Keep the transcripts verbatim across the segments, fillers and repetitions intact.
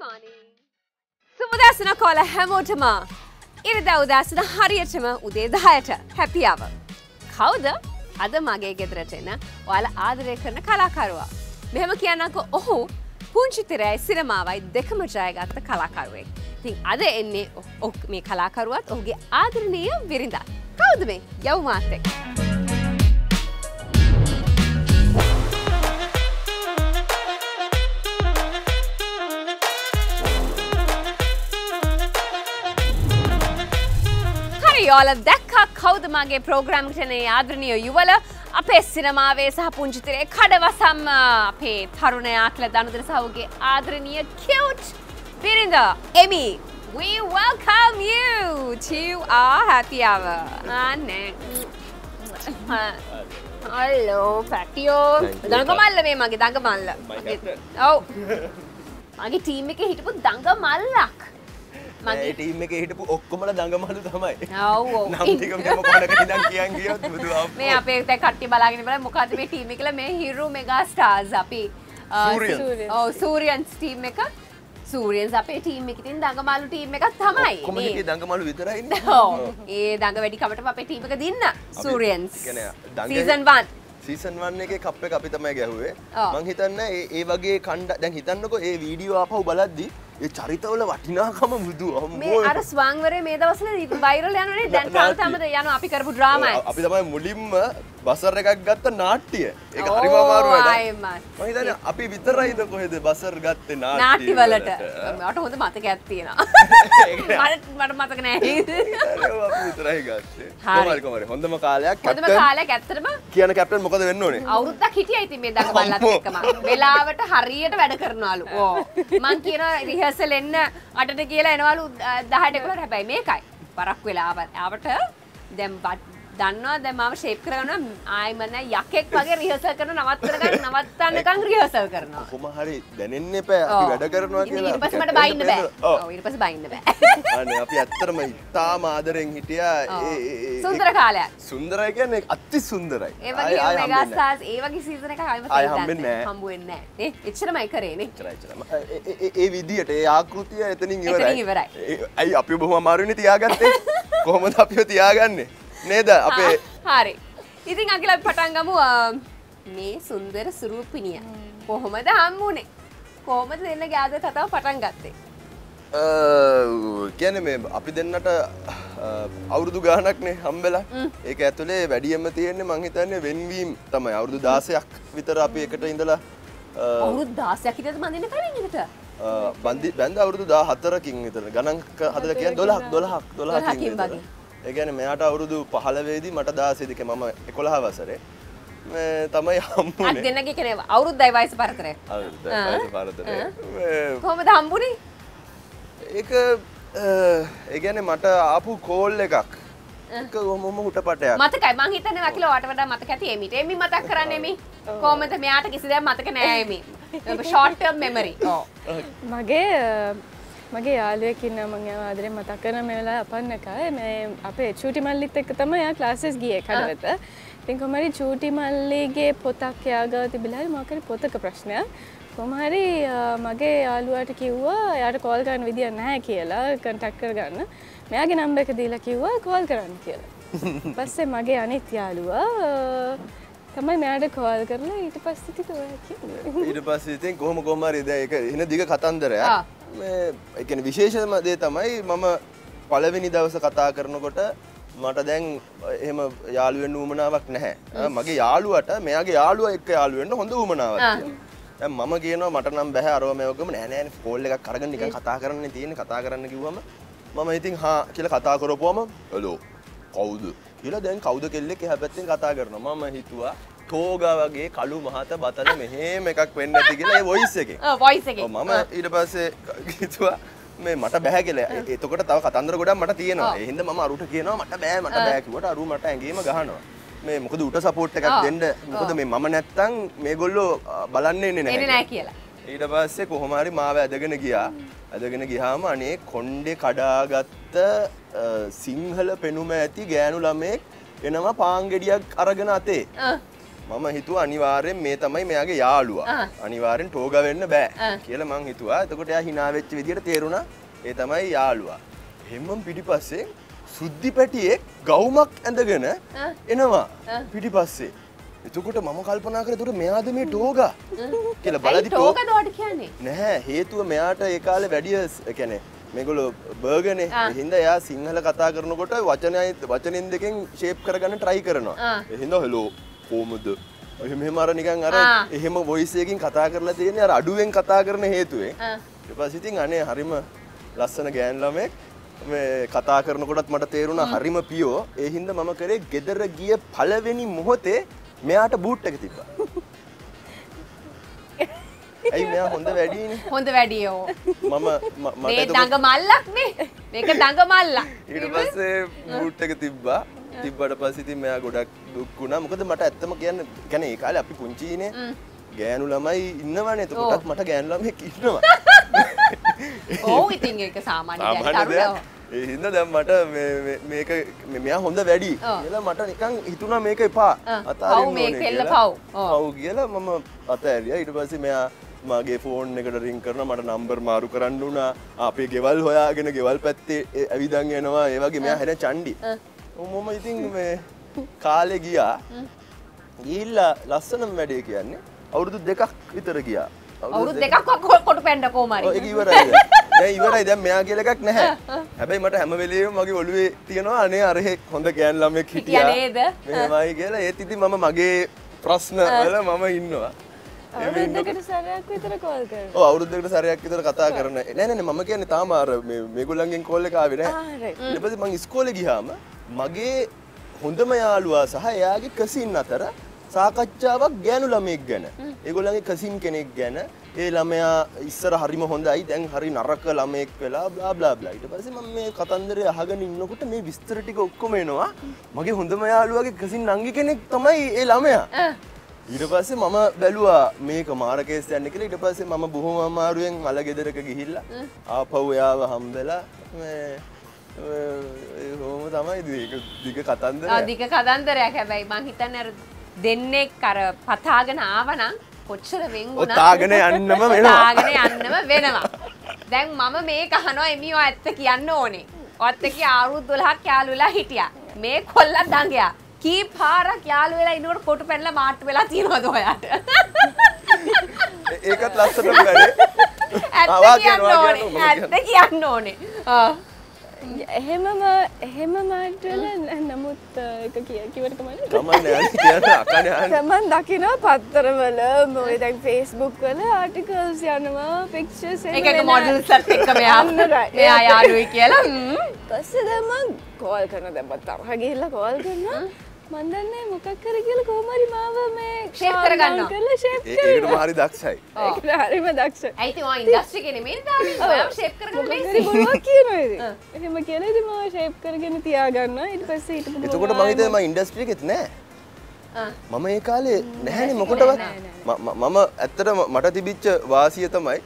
morning. Sumudasana call a hamotama. Irida udasana hariatama ude the hayata. Happy hour. Kauda, other mage gedratena, while Adrekana Kalakarwa. Mehamakianako oho, Punchitera, Siramava, Dekamajag at the Kalakarwe. Think other enne ok me Kalakarwat, oge other neo virinda. Kauda me, Yaumatek. All of that Kaudamage program to Adrino Yuvala, a pet cinema, Sapunchitri, Kadavasam, Pay, Taruna, Akla, Sauge, Adrinia, cute Birinda, Emmy. We welcome you to our happy hour. Hello, Patio. Dangamala, Maggie, Dangamala. Oh, Maggie team make a hit with Dangamala. My team make a hit of Kumala Dangamalu. No, I'm thinking of Mokanaki. May I pay the Katibalagin Mukati team maker? May hero mega stars up. Oh, Surian team maker? Surians up a team making Dangamalu team maker. Thamai. Community Dangamalu with the right? No, a Dangamadi covered up a team maker dinner. Surians. Season one. Season one make a cup of the Megahue. Manghitana, Evagay Kanda, then Hitanoko, a video up of Baladi. This charitable Vatina come and do. Me, our Swangware made us viral and then Tantam the Yano Apikabu drama. Apitama Mulim, Basaraka got the Nati. Ekariba, Api Vitara, the Basar got the Nati Valetta. Not over the Matakatina. Matakatina. Hara, on the Macala, Captain Catrama, Kiana Captain Mokavenoni. Out the kitty, I made that Malakama. They love at Harriet Vadakarnal. Monkey. Selling at the Gila and all the Hadever by make I Paraquilla avatar them but Dana, the Mam shape crown. I'm an Yaket Pagger rehearsal and Navatan rehearsal. Kumahari, then in Nipe, it was but buying the bed. Oh, it was buying the bed. And a Piatra, Tama, the ring hitia Sundarakala. Sundara again, Atti Sundarai. Eva Gasas, Eva Kisaka, I have been there. It's a maker in it. Avi did a Akuti, I think you were right. I appear Marinitiagan, Common Aputiagan. Neither a Hari. You think Akila Patangamu? Nay, Sundar Surupinia. Pohoma the Hamune. Home is in the gather Tata Patangate. Can you remember Apidanata Auduganakne, Humbella, a Cathole, Vadiamati and Mangitan, Winbeam, Tama, Audu Dasak, with a Rapekatindala. Oh, Dasak is money in the calendar. Bandit Banda Aududa, Hatara King, Ganaka, Hataka, Dola, Dola, Dola. Again, I have to do Pahalavedi, Matadas, the Kamama, Ekolahavasare. Tamay Hamburg. I didn't get out of the vice partner. Come with Hamburg? Again, a matter Apu coal legak. Mataka, Mangitan, Akila, Matakati, Amy, Matakaranemi, come with the Miatak is there, Matakanami. Short term memory. මගේ යාළුවෙක් ඉන්නවා මම එයා ආදරේ මතක් කරන මේ වෙලාවේ අපන්නකයි මම අපේ චූටි මල්ලිත් එක්ක තමයි යා ක්ලාසස් ගියේ කඩවත. ඉතින් කොහොම හරි චූටි මල්ලිගේ පොතක් යාගා තිබිලායි මම කරේ පොතක ප්‍රශ්නයක්. කොහොම හරි මගේ යාළුවාට කිව්වා එයාට කෝල් කරන්න විදියක් නැහැ කියලා කන්ටැක්ට් කරගන්න. මෙයාගේ නම්බර් එක දීලා කිව්වා කෝල් කරන්න කියලා. ඊපස්සේ මගේ අනිත් යාළුවා තමයි මෙයාට කෝල් කරලා ඊට පස්සේ කිව්වා කියලා. ඊට පස්සේ ඉතින් කොහොම කොහම හරි දැන් ඒක එන දිග කතන්දරයක්. I can විශේෂ දේ තමයි මම පළවෙනි දවසේ කතා කරනකොට මට දැන් එහෙම යාළු වෙන්න උමනාවක් නැහැ. මගේ යාළුවට මෙයාගේ යාළුවා එක්ක යාළු වෙන්න හොඳ උමනාවක් තියෙනවා. දැන් මම කියනවා මට නම් බෑ අරව මේව ගම නෑ නෑනේ කෝල් එකක් අරගෙන නිකන් කතා කරන්න තියෙන්නේ කතා කරන්න කිව්වම මම ඉතින් හා කියලා කතා කරපුවම "හලෝ කවුද?" කියලා දැන් කවුද කෙල්ලෙක් එහා පැත්තෙන් කතා කරනවා. මම හිතුවා තෝගා වගේ කළු මහත බතල මෙහෙම එකක් වෙන්න ඇති කියලා ඒ වොයිස් එකේ. ඔව් වොයිස් එකේ. ඔව් මම ඊට පස්සේ කිව්වා මේ මට බෑ කියලා. එතකොට තව කතන්දර ගොඩක් මට තියෙනවා. ඒ හින්දා මම අරුට කියනවා මට බෑ මට බෑ කිව්වට අරු මට ඇඟේම ගහනවා. මේ මොකද උට සපෝට් එකක් දෙන්න. මොකද මේ මම නැත්තම් මේගොල්ලෝ බලන්නේ නැහැ. එන්නේ නැහැ කියලා. ඊට පස්සේ කොහොම හරි මාව ඇදගෙන ගියා. ඇදගෙන ගියාම අනේ කොණ්ඩේ කඩාගත්ත සිංහල පෙනුම ඇති ගෑනු ළමෙක් එනවා පාංගෙඩියක් අරගෙන අතේ. මම හිතුවා අනිවාර්යෙන් මේ තමයි මෙයාගේ යාළුවා. අනිවාර්යෙන් ටෝගා වෙන්න බෑ කියලා මං හිතුවා. එතකොට එයා hina වෙච්ච විදියට තේරුණා ඒ තමයි යාළුවා. එහෙනම් පිටිපස්සේ සුද්ධි පැටියෙක් ගවුමක් ඇඳගෙන එනවා පිටිපස්සේ. එතකොට මම කල්පනා කරේ එතකොට මෙයාද මේ ටෝගා කියලා බලදි ටෝගා දවට කියන්නේ. නෑ හේතුව මෙයාට ඒ කාලේ වැඩි ඒ කියන්නේ මේගොල්ලෝ බර්ගනේ හින්දා එයා සිංහල කතා කරනකොට වචනයි වචනෙන් දෙකෙන් ෂේප් කරගන්න try කරනවා. එහින්දා hello කොහොමද එහෙම එහෙම අර නිකන් අර එහෙම voice එකකින් කතා කරලා තියෙන්නේ අර අඩුවෙන් කතා කරන හේතුවෙන්. ඊට පස්සේ ඉතින් අනේ හරිම ලස්සන ගෑන් ළමෙක් මේ කතා කරනකොටත් මට තේරුණා හරිම පියෝ. ඒ හින්දා මම කරේ ගෙදර ගිය පළවෙනි මොහොතේ මෙයාට boot එක තිබ්බා. I am a very good video. Mama, Mama, Dangamalla, make a Dangamalla. It was a good take a tibba, tibba pasiti, mea good kunam, good the matam again, can I call up Punchine? Ganulama, no one at what Mataganla make it. Oh, we think a Saman. In the matter, make a Honda Vedi. Yella Matanikan, it do not make a pa. How make a pow? Oh, Gela Mama Ataria, it was a මගේ phone එකට ring කරනවා මට number මාරු කරන්න උනා අපේ ගෙවල් හොයාගෙන ගෙවල් පැත්තේ අවිදන් යනවා ඒ වගේ මෙයා හැර චණ්ඩි මොමම ඉතින් මේ කාලේ ගියා ගිහිල්ලා ලස්සනම වැඩේ කියන්නේ අවුරුදු දෙකක් විතර ගියා අවුරුදු දෙකක් කොට පෙන්න කොහමරි ඒක ඉවරයි දැන් ඉවරයි දැන් මෙයා කියලා එකක් නැහැ හැබැයි මට හැම වෙලෙම මගේ ඔළුවේ තියනවා අනේ අර හොඳ ගෑන් ළමෙක් හිටියා නේද මෙහෙමයි කියලා ඒත් ඉතින් මම මගේ ප්‍රශ්න වල මම ඉන්නවා අවුරුද්දකට සැරයක් විතර කෝල් කරනවා. ඔව් අවුරුද්දකට සැරයක් විතර කතා කරන. නෑ නෑ නෑ මම කියන්නේ තාම අර මේ මේගොල්ලන්ගෙන් කෝල් එක ආවේ නෑ. ඊට පස්සේ මම ඉස්කෝලේ ගියාම මගේ හොඳම යාළුවා සහ එයාගේ කසින් අතර සාකච්ඡාවක් ගෑනු ළමෙක් ගැන. ඒගොල්ලන්ගේ කසින් කෙනෙක් ගැන. ඒ ළමයා ඉස්සර හරිම හොඳයි දැන් හරි නරක ළමෙක් වෙලා බ්ලා බ්ලා බ්ලා. ඊට පස්සේ මම මේ කතන්දරය අහගෙන ඉන්නකොට මේ විස්තර ටික ඔක්කොම එනවා. මගේ හොඳම යාළුවාගේ කසින් නංගි කෙනෙක් තමයි ඒ ළමයා. ඊට පස්සේ මම බැලුවා මේක මාර කේස් යන්නේ කියලා ඊට පස්සේ මම බොහොම අමාරුවෙන් මල ගෙදරක ගිහිල්ලා ආපහු එයාව හම්බෙලා මේ කොහොම තමයි මේක දිග කතන්දරයක්. ආ දිග කතන්දරයක් හැබැයි මං හිතන්නේ අර දෙන්නේ අර පතාගෙන ආවනම් කොච්චර වෙන් වුණා. පතාගෙන යන්නම වෙනවා. පතාගෙන යන්නම වෙනවා. දැන් මම මේක අහනවා එමියෝ ඇත්ත කියන්න ඕනේ. ඔයත් එක්ක අවුරුදු දොළහක් යාළුවලා හිටියා. මේ කොල්ලා දඟයා. Keep her a Kyalwella in order to peddle a mart will at you. Eka cluster of at the unknown. Hemama, Hemama, and Namut Kaki. Come on, Saman Dakina, Patravella, with Facebook articles, Yanama, pictures, and a model. Yeah, do we kill them? Pasadama, call Kanada, but Hagila call Kana. මන්දන්නේ මොකක් කර කියලා කොහොමරි මාව මේ shape කරගන්නවා. Shape කරනවා. ඒකට හරිය දක්ෂයි. ඒකට හරියම දක්ෂයි. ඇයි ඉතින් ඔය ඉන්ඩස්ට්‍රි එකේ නෙමෙයි තාම. ඔයාව ෂේප් කරගන්න බැරි මොනවද කියනවා ඉතින්. එහෙම කියලා ඉතින් මාව ෂේප් කරගෙන තියාගන්නවා. ඊට පස්සේ ඊට පස්සේ එතකොට මම හිතේ මම ඉන්ඩස්ට්‍රි එකෙත් නෑ. මම ඒ කාලේ නැහැනේ මොකටවත්. මම ඇත්තටම මට තිබිච්ච වාසිය තමයි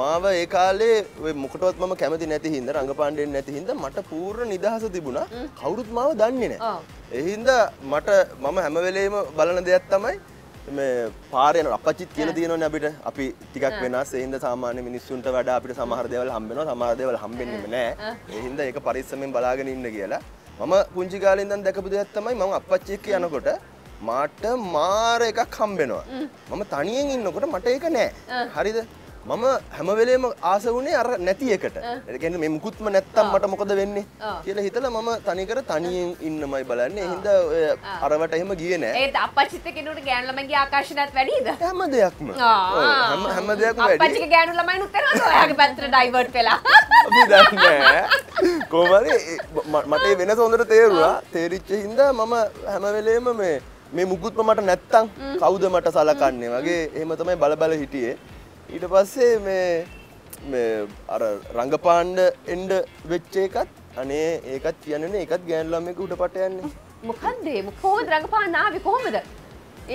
මාව ඒ කාලේ ඔය මොකටවත් මම කැමති නැති හින්දා රංගපාණ්ඩෙන් නැති හින්දා මට පූර්ණ නිදහස තිබුණා. කවුරුත් මාව දන්නේ නෑ. එහිඳ මට මම හැම වෙලේම බලන දෙයක් තමයි මේ පාරේ යන අපච්චිත් කියලා දිනනෝනේ අපිට අපි ටිකක් වෙනස් එහිඳ සාමාන්‍ය මිනිස්සුන්ට වඩා අපිට සමහර දේවල් හම්බ වෙනවා සමහර දේවල් හම්බෙන්නේම නැහැ එහිඳ ඒක පරිස්සමෙන් බලාගෙන ඉන්න කියලා මම පුංචි කාලේ ඉඳන් දැකපු දෙයක් තමයි මම අපච්චි එක්ක යනකොට මාට මාර එකක් හම්බ වෙනවා මම තනියෙන් ඉන්නකොට මට ඒක නැහැ හරිද මම හැම වෙලේම ආස වුණේ අර නැති එකට. ඒ කියන්නේ මේ මුකුත්ම නැත්තම් මට මොකද වෙන්නේ කියලා හිතලා මම තනිකර තනියෙන් ඉන්නමයි බලන්නේ. ඒ හින්දා ඔය අරවට එහෙම ගියේ නෑ. ඒත් අප්පච්චිත් කෙනෙකුට ගෑනු ළමයිගේ ආකර්ෂණයත් වැඩිද? හැම දෙයක්ම. හැම හැම දෙයක්ම වැඩි. අප්පච්චිගේ ගෑනු ළමයිනුත් එනවද? ඔයාගේ පැත්තට ඩයිවර්ට් වෙලා. අපි දන්නේ නෑ. කොහොමද මට ඒ වෙනස හොඳට තේරුණා. තේරිච්ච හින්දා මම හැම වෙලේම මේ මේ මුකුත්ම මට නැත්තම් කවුද මට සලකන්නේ වගේ එහෙම තමයි බල බල හිටියේ. ඊට පස්සේ මේ මේ අර රංගපාණ්ඩ එන්න වෙච්ච එකත් අනේ ඒකත් කියන්නේ නේ ඒකත් ගෑනු ළමෙක් උඩපට යන්නේ මොකද්ද මේ කොහොමද රංගපාණ්ඩ ආවේ කොහොමද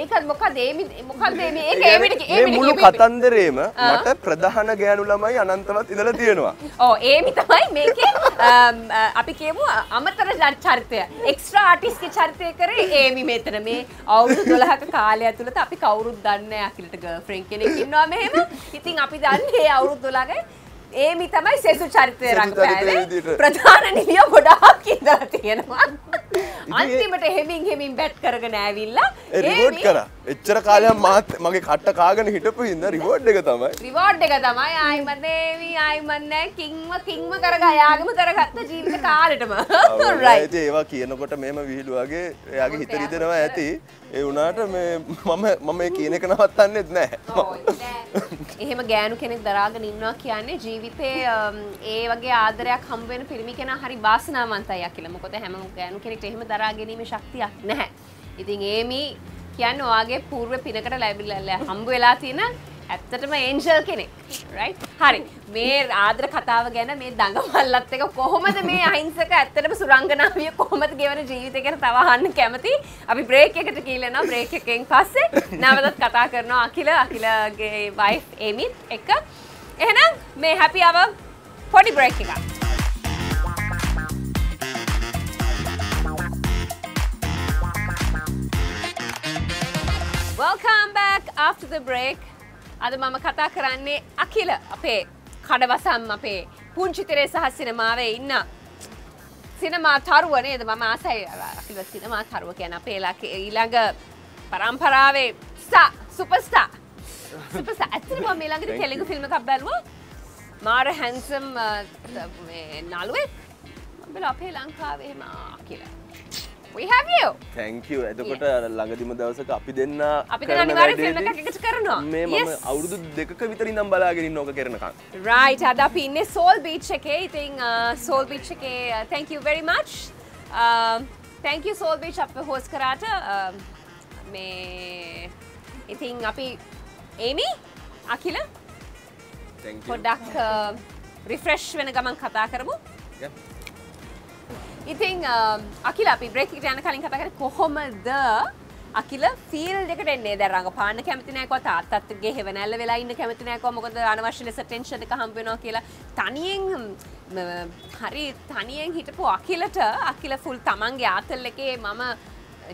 ඒකත් මොකද මේ මොකක්ද මේ ඒක ඒ මිට ඒ මිට මුළු කතන්දරේම මට ප්‍රධාන ගෑනු ළමයි අනන්තවත් ඉඳලා තියෙනවා. ඔව් ඒ මි තමයි මේකේ අපි කියමු අමතර චරිතය. එක්ස්ට්‍රා ආටිස්ට් ගේ චරිතය කරේ ඒ මි මෙතන මේ අවුරුදු දොළහක කාලය ඇතුළත අපි කවුරුත් දන්නේ නැහැ අකිලට ගර්ල්ෆ්‍රෙන්ඩ් කෙනෙක් ඉන්නවා මෙහෙම. ඉතින් අපි දන්නේ අවුරුදු දොළහක ඒ මි තමයි සෙසු චරිතය රඟපෑවේ. ප්‍රධාන නිලිය ගොඩාක් ඉඳලා තියෙනවා. අන්තිමට හෙමින් හෙමින් බැට් කරගෙන ඇවිල්ලා රිවෝඩ් කරා. එච්චර කාලයක් මාත් මගේ කට්ට කාගෙන හිටපු ඉඳ රිවෝඩ් එක තමයි. රිවෝඩ් එක තමයි ආයි මදේවි ආයි මන්නේ කිංව කිංව කරගා යාගම කරගත්ත ජීවිත කාලෙටම. රයිට්. ඒවා කියනකොට මෙහෙම විහිළු වගේ එයාගේ හිත රිදෙනවා ඇති. ඒ වුණාට මේ මම මම මේ කියන එක නවත්තන්නේත් නැහැ. ඕයි නෑ. එහෙම ගෑනු කෙනෙක් දරාගෙන ඉන්නවා කියන්නේ ජීවිතේ ඒ වගේ ආදරයක් හම් වෙන පිරිමි කෙනා හරි වාසනාවන්තයි අකිල. මොකද හැම ගෑනු කෙනෙක්ට එහෙම දරා ගැනීමේ ශක්තියක් නැහැ. ඉතින් ඒමි කියන්නේ ඔයාගේ పూర్ව පිනකට ලැබිලා හම්බ වෙලා තියෙන ඇත්තටම ඒන්ජල් කෙනෙක්. රයිට්. හරි. මේ ආදර කතාව ගැන මේ දඟමල්ලත් එක කොහොමද මේ අහිංසක ඇත්තටම සුරංගනාවිය කොහොමද ගෙවන ජීවිතය ගැන තව අහන්න කැමති. අපි break එකට කියලා යනවා. break එකෙන් පස්සේ නැවතත් කතා කරනවා අකිල අකිලගේ wife ඒමිත් එක. එහෙනම් මේ happy hour පොඩි break එකක්. Welcome back after the break. Ada mama kata karanne Akila ape kadawasam ape punchi tere saha sinemave inna. Cinema tharuwa neda mama asai Akila cinema tharuwa kiyanne ape ilaga paramparawe star superstar. Superstar atthama mama ilagata telugu film ekak baluwa. Mara handsome me naluwe. Bela ape Lankawe ehema Akila. We have you. Thank you. එතකොට ළඟදිම දවසක අපි දෙන්න අපි දෙන්න අනිවාර්යෙන් film එකක් එකතු කරනවා. මේ මම අවුරුදු දෙකක විතර ඉඳන් බලාගෙන ඉන්න ඕක කරනකම්. Right. අද අපි ඉන්නේ Soul Beach එකේ. ඉතින් Soul Beach එකේ thank you very much. Uh, thank you Soul Beach අප host කරාට මේ ඉතින් අපි ඒමි අකිල thank you. පොඩ්ඩක් refresh වෙන ගමන් කතා කරමු. Yeah. ඉතින් අකිලා අපි break එකට යන කලින් කතා කරේ කොහොමද අකිලා field එකට එන්නේ දැන් රඟපාන්න කැමති නැහැ කොහොම තාත්තත් ගේ හේව නැල්ල වෙලා ඉන්න කැමති නැහැ කොහොම මොකද අනවශ්‍ය ලෙස ටෙන්ෂන් එක හම්බ වෙනවා කියලා තනියෙන් හරි තනියෙන් හිටපු අකිලට අකිලා full තමන්ගේ ආතල් එකේ මම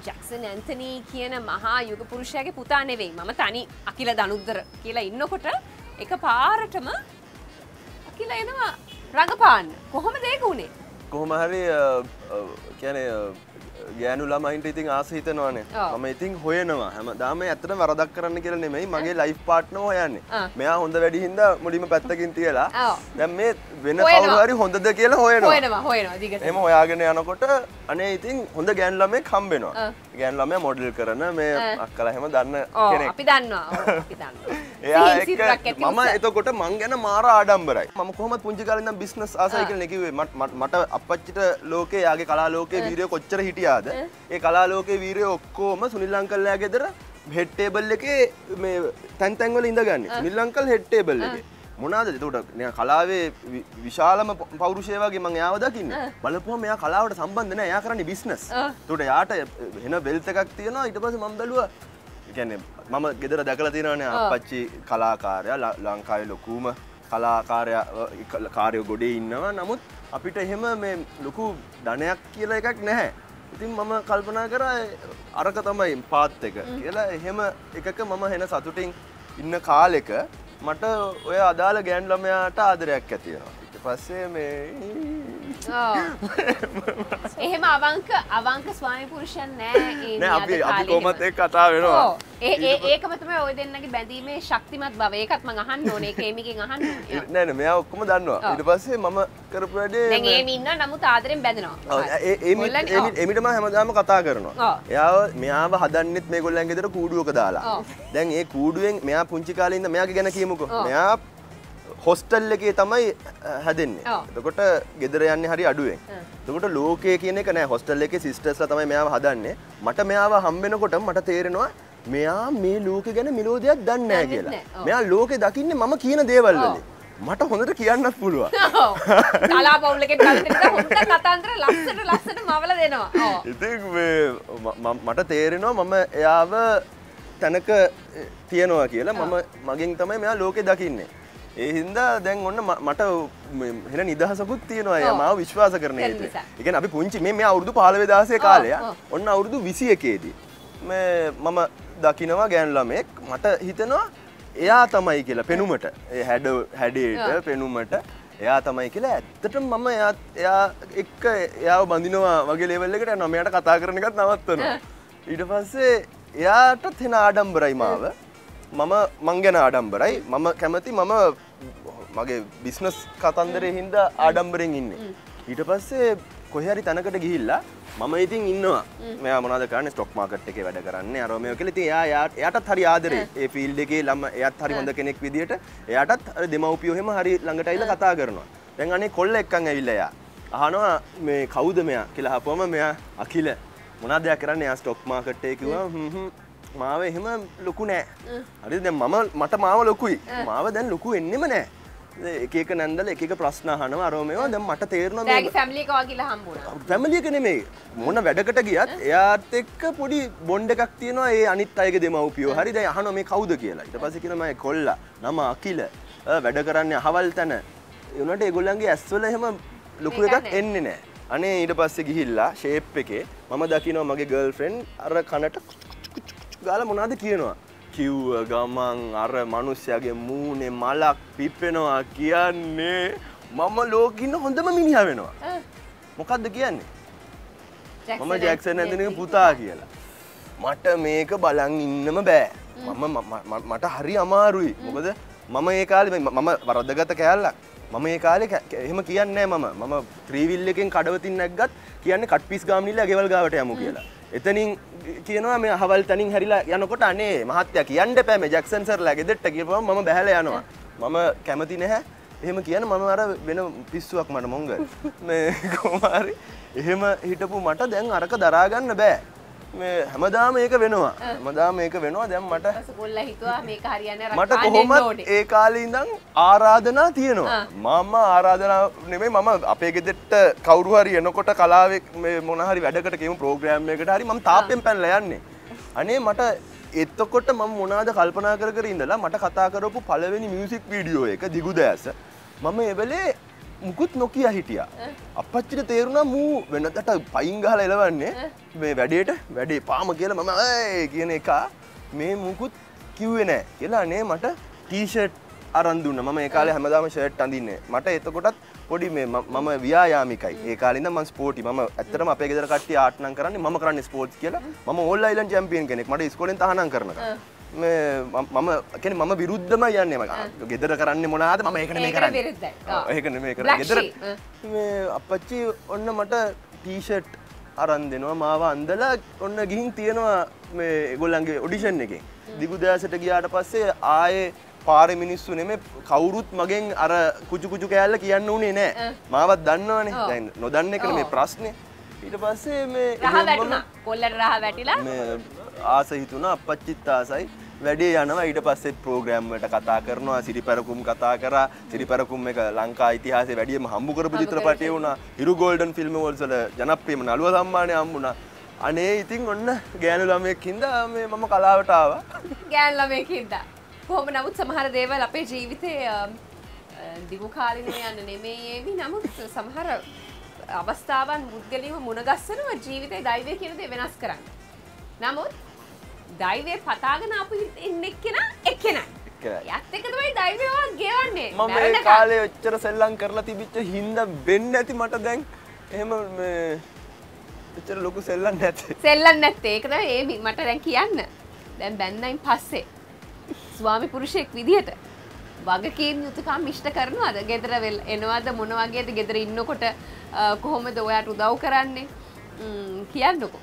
ජැක්සන් ඇන්තනි කියන මහා යුග පුරුෂයාගේ පුතා නෙවෙයි මම තනි අකිලා දනුද්දර කියලා ඉන්නකොට එකපාරටම අකිලා එනවා රඟපාන්න කොහොමද ඒක උනේ කොහොමහරි කියන්නේ ගෑනු ළමයින්ට ඉතින් ආස හිතනවානේ මම ඉතින් හොයනවා හැමදාම ඇත්තටම වරදක් කරන්න කියලා නෙමෙයි මගේ ලයිෆ් පාර්ට්නර් හොයන්නේ මෙයා හොඳ වැඩි හින්දා මුලින්ම පැත්තකින් තියලා දැන් මේ වෙන කවුරු හරි හොඳද කියලා හොයනවා හොයනවා හොයනවා දිගට එහෙම හොයාගෙන යනකොට අනේ ඉතින් හොඳ ගෑනු ළමෙක් හම්බ වෙනවා ගෑනු ළමයා මොඩල් කරන මේ අක්කලා හැම දන්න කෙනෙක් අපි දන්නවා අපි දන්නවා එයා එක්ක මම එතකොට මං ගැන මාර ආඩම්බරයි මම කොහොමද පුංචි කාලේ ඉඳන් බිස්නස් ආසයි කියලා කිව්වේ මට මට අපච්චිට ලෝකේ යාගේ කලා ලෝකේ වීරයෝ කොච්චර හිටියාද ඒ කලා ලෝකේ වීරයෝ ඔක්කොම සුනිල් අංකල්ලා ගෙදර හෙඩ් ටේබල් එකේ මේ තැන් තැන් වල ඉඳගන්නේ සුනිල් අංකල් හෙඩ් ටේබල් එකේ මොනවාද එතකොට නිකන් කලාවේ විශාලම පෞරුෂය වගේ මම එයාව දකින්නේ බලපුවම එයා කලාවට සම්බන්ධ නැහැ එයා කරන්නේ බිස්නස් එතකොට යාට වෙන වෙල්ත් එකක් තියෙනවා ඊට පස්සේ මම බැලුවා කියන්නේ මම ගෙදර දැකලා තියෙනවානේ අපච්චි කලාකාරයා ලංකාවේ ලොකුම කලාකාරයා කාර්යෝ ගොඩේ ඉන්නවා නමුත් අපිට එහෙම මේ ලොකු ධනයක් කියලා එකක් නැහැ. ඉතින් මම කල්පනා කරා අරක තමයි පාත් එක කියලා එහෙම එකක මම වෙන සතුටින් ඉන්න කාලෙක මට ඔය අදාළ ගෑන් ළමයාට ආදරයක් ඇති වෙනවා. ඊට පස්සේ මේ එහෙම අවංක අවංක ස්වාමි පුරුෂයන් නැහැ ඒ නෑ අපි අපි කොහොමත් ඒක කතා වෙනවා. ඒ ඒ ඒකම තමයි ඔය දෙන්නගේ බැඳීමේ ශක්තිමත් බව. ඒකත් මම අහන්න ඕනේ. ඒක ඒමිගෙන් අහන්න ඕනේ. නෑ නෑ මෙයා ඔක්කොම දන්නවා. ඊට පස්සේ මම කරපු වැඩේ දැන් ඒමි ඉන්නවා නමුත් ආදරෙන් බැඳනවා. ඔව් ඒ ඒමි ඒමිට මම හැමදාම කතා කරනවා. එයාව මෙයාව හදන්නෙත් මේගොල්ලන් ගෙදර කූඩුවක දාලා. දැන් ඒ කූඩුවෙන් මෙයා පුංචි කාලේ ඉඳන් මෙයාගේ ගැන කියමුකෝ. මෙයා හොස්ටල් එකේ තමයි හැදෙන්නේ. එතකොට ගෙදර යන්නේ හරි අඩුවෙන්. එතකොට ලෝකයේ කියන එක නෑ හොස්ටල් එකේ සිස්ටර්ස්ලා තමයි මෙයාව හදන්නේ. මට මෙයාව හම්බෙනකොටම මට තේරෙනවා මෙයා මේ ලෝකේ ගැන මිලෝදයක් දන්නේ නැහැ කියලා. මෙයා ලෝකේ දකින්නේ මම කියන දේවල් වලින්. මට හොඳට කියන්නත් පුළුවන්. ඔව්. කලාපවුල් එකේ කල්පිතා හොඳ කතන්දර ලස්සට ලස්සට මවලා දෙනවා. ඔව්. ඉතින් මේ මට තේරෙනවා මම එයාව තැනක තියනවා කියලා මම මගෙන් තමයි මෙයා ලෝකේ දකින්නේ. ඒ හින්දා දැන් ඔන්න මට වෙන නිදහසකුත් තියෙනවා. එයා මාව විශ්වාස කරන හේතුව. ඒ කියන්නේ අපි පුංචි මේ මෙයා අවුරුදු පහළොව දාසය කාලය. ඔන්න අවුරුදු විසියක දී මම දකින්නවා ගෑනු ළමෙක් මට හිතෙනවා එයා තමයි කියලා පෙනුමට. ඒ හැඩ හැඩේට පෙනුමට එයා තමයි කියලා ඇත්තටම මම එයා එයා එක්ක එයාව බඳිනවා වගේ ලෙවල් එකට යනවා. මෙයාට කතා කරන එකත් නවත්තනවා. ඊට පස්සේ එයාටත් එන ආඩම්බරයි මාව. මම මං ගැන ආඩම්බරයි. මම කැමති මම මගේ බිස්නස් කතන්දරේ හින්දා ආඩම්බරෙන් ඉන්නේ. ඊට පස්සේ කොහේ හරි තැනකට ගිහිල්ලා මම ඉතින් ඉන්නවා. මෙයා මොනවද කරන්නේ ස්ටොක් මාකට් එකේ වැඩ කරන්නේ. අර මේක කියලා ඉතින් එයා එයාටත් හරි ආදරේ. ඒ ෆීල්ඩ් එකේ ළම එයාත් හරි හොඳ කෙනෙක් විදියට එයාටත් අර දෙමව්පියෝ හැම හරි ළඟට ඇවිල්ලා කතා කරනවා. දැන් අනේ කොල්ල එක්කන් ඇවිල්ලා එයා අහනවා මේ කවුද මෙයා කියලා අහපුවම මෙයා අකිල මොනවද එයා කරන්නේ? එයා ස්ටොක් මාකට් එකේ කිව්වා හ්ම් මාව එහෙම ලොකු නෑ. හරිද? දැන් මම මට මාව ලොකුයි. මාව දැන් ලොකු වෙන්නෙම නෑ. එක එක නැන්දල එක එක ප්‍රශ්න අහනවා අරෝ මේවා දැන් මට තේරෙනවා මේ ඩැගි ෆැමිලි එක වගේ හම්බුණා. ෆැමිලි එක නෙමෙයි මොන වැඩකට ගියත් එයාත් එක්ක පොඩි බොන්ඩ් එකක් තියෙනවා. ඒ අනිත් අයගේ දෙමව්පියෝ හරි දැන් අහනවා මේ කවුද කියලා. ඊට පස්සේ කියනවා මම කොල්ලා නම අකිල වැඩ කරන්නේ අහවල් තැන. ඒ උනට ඒගොල්ලන්ගේ ඇස්වල එහෙම ලොකු එකක් එන්නේ නැහැ. අනේ ඊට පස්සේ ගිහිල්ලා ෂේප් එකේ මම දකිනවා මගේ ගර්ල්ෆ්‍රෙන්ඩ් අර කනට ගාලා මොනවද කියනවා. කිව්ව ගමන් අර මිනිස්සයාගේ මූණේ මලක් පිපෙනවා. කියන්නේ මම ලෝකෙ ඉන්න හොඳම මිනිහා වෙනවා. මොකද්ද කියන්නේ? මම ජැක්සන් ඇන්තනිගේ පුතා කියලා. මට මේක බලන් ඉන්නම බෑ. මම මට හරි අමාරුයි. මොකද මම මේ කාලේ මම වරද්දගත කෑල්ලක්. මම මේ කාලේ එහෙම කියන්නේ මම මම ත්‍රිවිල් එකෙන් කඩවතින් නැග්ගත් කියන්නේ කට්පිස් ගාමිනිලා ගෙවල් ගාවට යමු කියලා. එතනින් කියනවා මේ අහවල් තනින් හැරිලා යනකොට අනේ මහත්තයා කියන්න එපා මේ ජැක්සන් සර්ලා ගෙදරට ගිහපුවම මම බැහැලා යනවා. මම කැමති නැහැ. එහෙම කියන මම අර වෙන පිස්සුවක් මට මොංගල්. මේ කොහොමාරි එහෙම හිටපු මට දැන් අරක දරා ගන්න බෑ. මේ හැමදාම මේක වෙනවා. හැමදාම මේක වෙනවා. දැන් මට කොල්ලා හිතුවා මේක හරියන්නේ නැහැ. මට කොහොමද ඒ කාලේ ඉඳන් ආරාධනා තියෙනවා. මම ආරාධනා නෙමෙයි මම අපේ ගෙදරට කවුරු හරි එනකොට කලාවේ මේ මොන හරි වැඩකට ගියම ප්‍රෝග්‍රෑම් එකකට හරි මම තාප්පෙන් පැනලා යන්නේ. අනේ මට එතකොට මම මොනවාද කල්පනා කර කර ඉඳලා මට කතා කරපු පළවෙනි මියුසික් වීඩියෝ එක දිගුදෑස මම ඒ වෙලේ මුකුත් නොකිය හිටියා. අපච්චිට තේරුණා මූ වෙනතට පයින් ගහලා එලවන්නේ මේ වැඩේට වැඩේ පාම කියලා මම ඒ කියන එක මේ මුකුත් කිව්වේ නැහැ. කියලා නේ මට ටී-ෂර්ට් අරන් දුන්නා. මම ඒ කාලේ හැමදාම ෂර්ට් අඳින්නේ. මට එතකොටත් පොඩි මේ මම ව්‍යායාමිකයි. ඒ කාලේ ඉඳන් මම ස්පෝටි. මම ඇත්තටම අපේ ගෙදර කට්ටිය ආට් නම් කරන්නේ මම කරන්නේ ස්පෝර්ට්ස් කියලා. මම ඕල් අයිලන්ඩ් චැම්පියන් කෙනෙක්. මට ඉස්කෝලෙන් තහනම් කරනවා. මම කියන්නේ මම විරුද්ධම යන්නේ. මම ගෙදර කරන්නේ මොනවාද? මම ඒක නෙමෙයි කරන්නේ. ඒක නෙමෙයි කරන්නේ. ගෙදර මේ අපච්චි ඔන්න මට ටී-ෂර්ට් අරන් දෙනවා. මාව අඳලා ඔන්න ගිහින් තියනවා මේ ඒගොල්ලන්ගේ ඔඩිෂන් එකෙන්. දිගුදාසට ගියාට පස්සේ ආයේ පාරේ මිනිස්සු නෙමෙයි කවුරුත් මගෙන් අර කුජු කුජු කෑල්ල කියන්න උනේ නැහැ. මාවත් දන්නවනේ. දැන් නොදන්න එකනේ මේ ප්‍රශ්නේ. ඊට පස්සේ මේ රහ වැටුණා. කොල්ලට රහ වැටිලා ආස හිතුණා. අපච්චිත් ආසයි වැඩේ යනවා. ඊට පස්සේ ප්‍රෝග්‍රෑම් වලට කතා කරනවා. සිරිපරකුම් කතා කරා. සිරිපරකුම් එක ලංකා ඉතිහාසයේ වැඩිම හම්බු කරපු චිත්‍රපටය වුණා. හිරු ගෝල්ඩන් ෆිල්ම් වෝල්ස් වල ජනප්‍රියම නළුව සම්මානය හම්බුණා. අනේ ඉතින් ඔන්න ගෑනු ළමයෙක් හින්දා මේ මම කලාවට ආවා. ගෑනු ළමයෙක් හින්දා. කොහොම නමුත් සමහර දේවල් අපේ ජීවිතේ දිගු කාලිනු යන නෙමෙයි ඒවි. නමුත් සමහර අවස්ථාවන් මුද්ගලීව මුණගස්සනවා ජීවිතේ දෛවය කියන දේ වෙනස් කරන්න. නමුත් දෛවය පතාගෙන අපි ඉන්නේ කෙනා එක්කෙනා. යත් එක තමයි දෛවය වා ගෙවන්නේ. මම මේ කාලේ ඔච්චර සෙල්ලම් කරලා තිබිච්ච හින්දා වෙන්නේ නැති මට දැන් එහෙම මේ ඔච්චර ලොකු සෙල්ලම් නැත්තේ. සෙල්ලම් නැත්තේ. ඒක තමයි ඒ මට දැන් කියන්න. දැන් බැන්නයින් පස්සේ ස්වාමි පුරුෂයෙක් විදියට වගකීම් යුතුකම් ඉෂ්ට කරනවාද? ගෙදර එනවාද? මොන වගේද ගෙදර ඉන්නකොට කොහොමද ඔයාට උදව් කරන්නේ? කියන්නකෝ.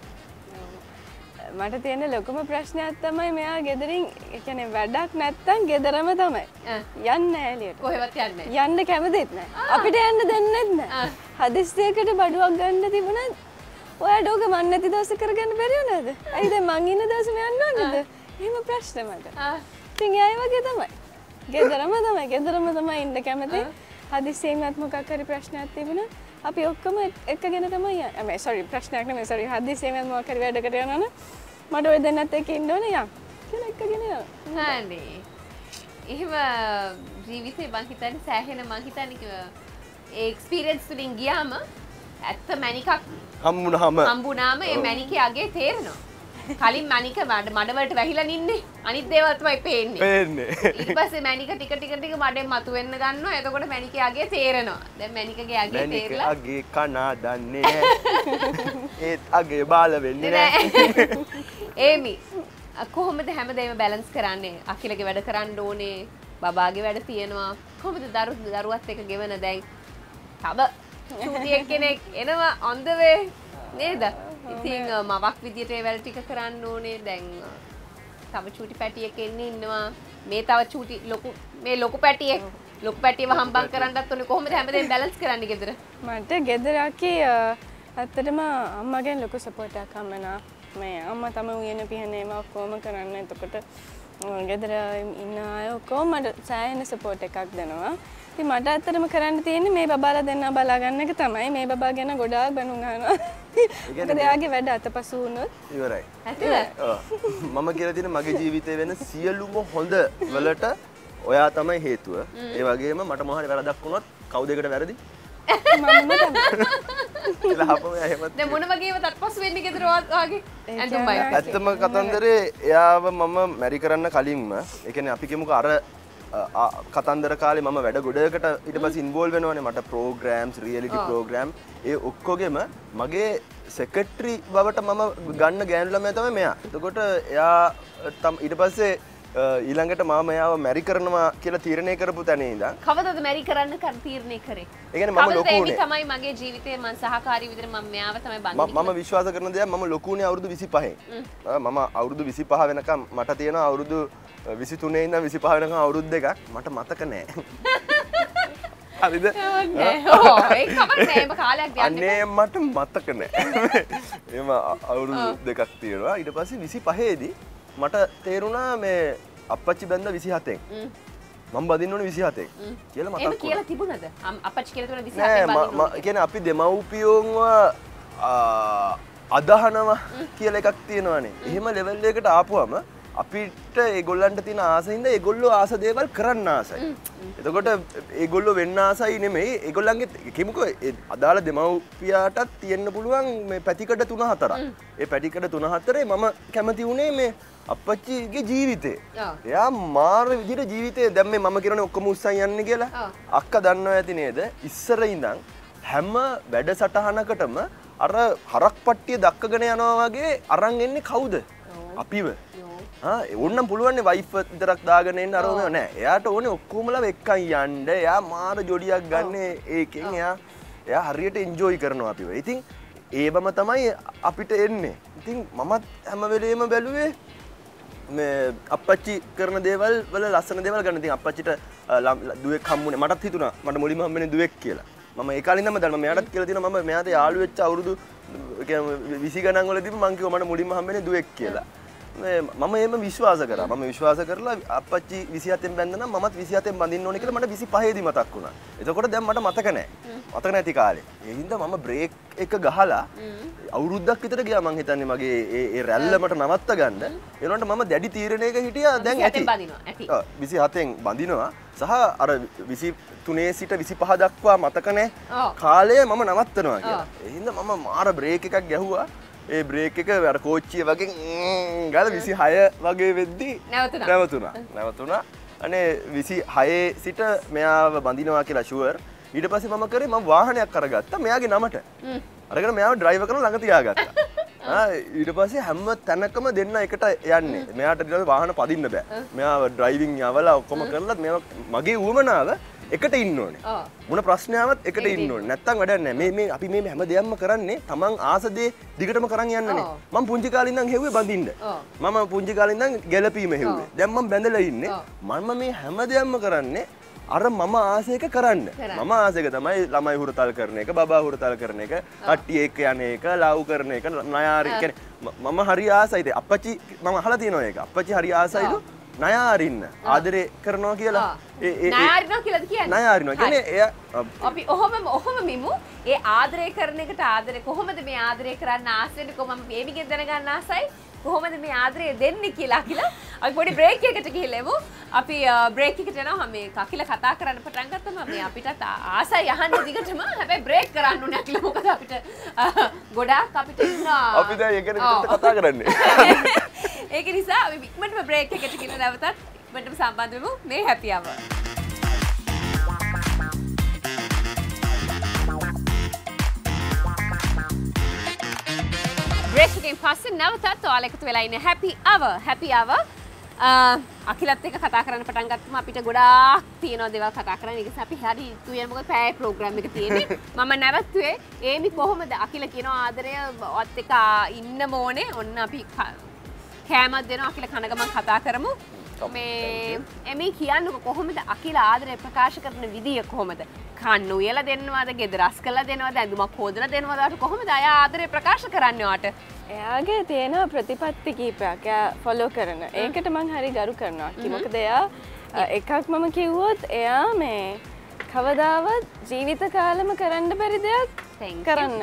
මට තියෙන ලොකුම ප්‍රශ්නයක් තමයි මෙයා ගෙදරින් කියන්නේ වැඩක් නැත්තම් ගෙදරම තමයි. යන්නේ නැහැ එළියට. කොහෙවත් යන්නේ නැහැ. යන්න කැමතිත් නැහැ. අපිට යන්න දෙන්නෙත් නැහැ. හදිස්සියකට බඩුවක් ගන්න තිබුණා ඔයාට ඕක මන් නැති දවසේ කරගන්න බැරි වුණාද? ඇයි දැන් මං ඉන්න දවසේ මෙයා යන්න ඕනද? එහෙම ප්‍රශ්න මට. ඉතින් ඒ වගේ තමයි. ගෙදරම තමයි ගෙදරම තමයි ඉන්න කැමති. හදිස්සියෙන්වත් මොකක් හරි ප්‍රශ්නයක් තිබුණා අපි ඔක්කොම එකගෙන තමයි යන්නේ. සෝරි ප්‍රශ්නයක් නෙමෙයි. සෝරි හදිස්සියෙන්වත් මොකක් හරි වැඩකට යනවනම් මට ඔය දෙන්නත් එක්ක ඉන්න ඕනේ යන්. කලින් මණික මඩ වලට වැහිලා නින්නේ අනිත් දේවල් තමයි පේන්නේ පේන්නේ ඊට පස්සේ මණික ටික ටික ටික මඩෙන් මතු වෙන්න ගන්නවා එතකොට මණිකයාගේ තේරෙනවා දැන් මණිකගේ යගේ තේරලා මණිකගේ කන දන්නේ ඒත් අගේ බාල වෙන්නේ නැහැ ඒමි කොහොමද හැමදේම බැලන්ස් කරන්නේ අකිලගේ වැඩ කරන්න ඕනේ බබාගේ වැඩ තියෙනවා කොහොමද දරුවත් එක ගෙවන දැන් තව චූටියක් කෙනෙක් එනවා on the way නේද ඉතින් මවක් විදියට ඒ වැඩ ටික කරන්න ඕනේ දැන් තව චූටි පැටියෙක් එන්නේ ඉන්නවා මේ තව චූටි ලොකු මේ ලොකු පැටියෙක් ලොකු පැටියව හම්බක් කරන්නත් ඕනේ කොහොමද හැමදේම බැලන්ස් කරන්නේ ගෙදර මට ගෙදර ආකේ ඇත්තටම අම්මගෙන් ලොකු සපෝට් එකක් හම්බුණා මේ අම්මා තමයි උයන පිහනේම කොහොම කරන්න එතකොට ගෙදර ඉන්න අය කොහොම මට සෑහෙන සපෝට් එකක් දෙනවා ඉතින් මට ඇත්තටම කරන්න තියෙන්නේ මේ බබාලා දෙන්නා බලා ගන්න එක තමයි මේ බබා ගැන ගොඩාක් බැනුම් අහනවා මොකද එයාගේ වැඩ අතපසු වුණොත් ඉවරයි ඇත්තද මම කියලා තියෙන මගේ ජීවිතේ වෙන සියලුම හොඳ වලට ඔයා තමයි හේතුව ඒ වගේම මට මොහොතේ වැරදක් වුණොත් කවුද ඒකට වැරදි මම තමයි ලාපම එහෙමත් දැන් මොන වගේම අතපසු වෙන්නේ ගෙදර වාගේ ඇන්ටුම්යි ඇත්තම කතන්දරේ එයාව මම මැරි කරන්න කලින්ම ඒ කියන්නේ අපි කිමුක අර කතන්දර කාලේ මම වැඩ ගොඩකට ඊට පස්සේ ඉන්වෝල්ව් වෙනවනේ මට ප්‍රෝග්‍රෑම්ස් රියැලිටි ප්‍රෝග්‍රෑම් ඒ ඔක්කොගෙම මගේ සෙක්‍රටරි බවට මම ගන්න ගෑනු ළමයා තමයි මෙයා. එතකොට එයා ඊට පස්සේ ඊළඟට මම එයාව මැරි කරනවා කියලා තීරණය කරපු තැනේ ඉඳන් කවදාද මැරි කරන්න කර තීරණය කරේ? ඒ කියන්නේ මම ලොකු උනේ. ඒක තමයි මගේ ජීවිතේ මම සහකාරී විදිහට මම මෙයාව තමයි බඳින්නේ. මම විශ්වාස කරන දේ මම ලොකු උනේ අවුරුදු විසිපහෙන්. මම අවුරුදු විසිපහ වෙනකම් මට තියෙන අවුරුදු විසිතුනේ ඉඳන් විසිපහ වෙනකම් අවුරුදු දෙකක් මට මතක නෑ. හරිද? නෑ. ඕ ඒක තමයි මේ කාලයක් යන්නේ. අනේ මට මතක නෑ. එහෙම අවුරුදු දෙකක් තියෙනවා. ඊට පස්සේ විසිපහේ දී මට තේරුණා මේ අප්පච්චි බැඳ විසිහතෙන්. මම බඳින්න ඕනේ විසිහතෙන් කියලා මතක් වුණා. ඒක කියලා තිබුණද? අප්පච්චි කියලා තෝරන විසිහතෙන් බඳින්න. නෑ. කියන්නේ අපි දෙමව්පියෝන්ව අදහනවා කියලා එකක් තියෙනවානේ. එහෙම ලෙවල් එකකට ආපුවම අපිට ඒගොල්ලන්ට තියෙන ආසෙන්ද ඒගොල්ලෝ ආස දේවල් කරන්න ආසයි. එතකොට ඒගොල්ලෝ වෙන්න ආසයි නෙමෙයි ඒගොල්ලන්ගේ කිමුකෝ අදාළ දෙමව්පියාටත් තියෙන්න පුළුවන් මේ පැතිකඩ තුන හතරක්. ඒ පැතිකඩ තුන හතරේ මම කැමති උනේ මේ අප්පච්චිගේ ජීවිතේ. එයා මාර විදිහට ජීවිතේ දැන් මේ මම කියනනේ ඔක්කොම උස්සන් යන්නේ කියලා. අක්කා දන්නව ඇති නේද? ඉස්සර ඉඳන් හැම වැඩසටහනකටම අර හරක් පට්ටිය දක්කගෙන යනවා වගේ අරන් එන්නේ කවුද? අපිව. ඔන්නම් පුළුවන් වයිෆ් විතරක් දාගෙන ඉන්න අරම නෑ. එයාට ඕනේ ඔක්කොමලා එක්කන් යන්න. එයා මාර ජොඩියක් ගන්න ඒකෙන් එයා එයා හරියට එන්ජොයි කරනවා අපිව. ඉතින් ඒවම තමයි අපිට එන්නේ. ඉතින් මමත් හැම වෙලේම බැලුවේ මේ අප්පච්චි කරන දේවල් වල ලස්සන දේවල් ගන්න. ඉතින් අප්පච්චිට දුවෙක් හම්බුනේ. මටත් හිතුණා මට මුලින්ම හම්බෙන්නේ දුවෙක් කියලා. මම ඒ කාලේ ඉඳන්ම දැන් මම එයාටත් කියලා දෙනවා මම මෙයාට යාළු වෙච්ච අවුරුදු විසි ගණන් වලදී මං කිව්වා මට මුලින්ම හම්බෙන්නේ දුවෙක් කියලා. මම එහෙම විශ්වාස කරා. මම විශ්වාස කරලා අප්පච්චි විසිහතෙන් බැඳනවා මමත් විසිහතෙන් බඳින්න ඕනේ කියලා මට විසිපහේ දී මතක් වුණා. එතකොට දැන් මට මතක නැහැ. මතක නැති කාලේ. ඒ හින්දා මම බ්‍රේක් එක ගහලා අවුරුද්දක් විතර ගියා මං හිතන්නේ මගේ ඒ ඒ රැල්ල මට නවත්ත ගන්න. ඒ වුණාට මම දැඩි තීරණයක හිටියා දැන් ඇති. විසිහතෙන් බඳිනවා. සහ අර විසිතුනේ සිට විසිපහ දක්වා මතක නැහැ. කාලය මම නවත්තනවා කියලා. ඒ හින්දා මම මාර බ්‍රේක් එකක් ගැහුවා. ඒ බ්‍රේක් එක අර කෝච්චිය වගේ ගාලා විසිහය වගේ වෙද්දි නැවතුණා නැවතුණා නැවතුණා අනේ විසිහයේ සිට මෙයාව බඳිනවා කියලා ෂුවර් ඊට පස්සේ මම කරේ මම වාහනයක් අරගත්තා මෙයාගේ නමට අරගෙන මෙයාව ඩ්‍රයිවර් කරන ළඟ තියාගත්තා ආ ඊට පස්සේ හැම තැනකම දෙන්න එකට යන්නේ මෙයාට ඊළඟ වාහන පදින්න බෑ මෙයාව ඩ්‍රයිවිං යවලා ඔක්කොම කරලත් මෙයා මගේ ඌමනාව එකට ඉන්න ඕනේ මොන ප්‍රශ්නයක්වත් එකට ඉන්න ඕනේ නැත්තම් වැඩක් නැහැ මේ මේ අපි මේ හැම දෙයක්ම කරන්නේ තමන් ආසදේ දිගටම කරන් යන්නනේ මම පුංචි කාලේ ඉඳන් හෙව්වේ බඳින්න මම පුංචි කාලේ ඉඳන් ගැලපීම හෙව්වේ දැන් මම බැඳලා ඉන්නේ මම මේ හැම දෙයක්ම කරන්නේ අර මම ආසයක කරන්න මම ආසයක තමයි ළමයි හුරතල් කරන එක බබා හුරතල් කරන එක කට්ටිය එක්ක යන එක ලව් කරන එක නයාරි කියන්නේ මම හරි ආසයිද අප්පච්චි මම අහලා තියෙනවා ඒක අප්පච්චි හරි ආසයිද නයාරින්න ආදරේ කරනවා කියලා නයාරිනවා කියලාද කියන්නේ නයාරිනවා කියන්නේ එයා අපි ඔහොම ඔහොම මිමු ඒ ආදරේ කරන එකට ආදරේ කොහොමද මේ ආදරේ කරන්න ආස වෙන්නේ කොහොමද මේකෙන් දැනගන්න ආසයි කොහොමද මේ ආදරේ දෙන්නේ කියලා කියලා අපි පොඩි break එකකට ගිහිල්ලෙමු. අපි break එකට යනවා. මේ කකිලා කතා කරන්න පටන් ගත්තම මේ අපිටත් ආසයි අහන්න දිගටම. හැබැයි break කරන්න ඕනේ අකිලා මොකද අපිට ගොඩාක් අපිට ඉන්න අපි දැන් ඒකනේ කතා කරන්නේ. ඒක නිසා අපි ඉක්මනටම break එකට ගිහින් නැවතත් ඉක්මනටම සම්බන්ධ වෙමු මේ happy hour. Break එකෙන් පස්සේ නැවතත් ඔයාලා එකතු වෙලා ඉන්නේ happy hour happy hour අකිලත් එක්ක කතා කරන්න පටන් ගත්තම අපිට ගොඩාක් තියෙනවා දේවල් කතා කරන්න. ඒක නිසා අපි හරි ඉතු වෙන මොකද පෑයේ ප්‍රෝග්‍රෑම් එක තියෙන්නේ. මම නැවතුවේ ඒමි කොහොමද අකිලා කියන ආදරය ඔත් එක ඉන්න මොනේ. ඔන්න අපි කෑමක් දෙනවා අකිලා කන ගමන් කතා කරමු. මේ එමි කියන්නේ කොහොමද අකිලා ආදරය ප්‍රකාශ කරන විදිය කොහොමද? කන්න උයලා දෙන්නවද, ගෙදර රස කළා දෙනවද, ඇඳුමක් හොදලා දෙනවද? ඔයාට කොහොමද අය ආදරය ප්‍රකාශ කරන්නේ ඔයාට? එයාගේ තියෙන ප්‍රතිපත්ති කීපයක් එයා ෆලෝ කරන. ඒකට මම හරි ගරු කරනවා. මොකද එයා එකක් මම කිව්වොත් එයා මේ කවදාවත් ජීවිත කාලෙම කරන්න බැරි දෙයක් කරන්න.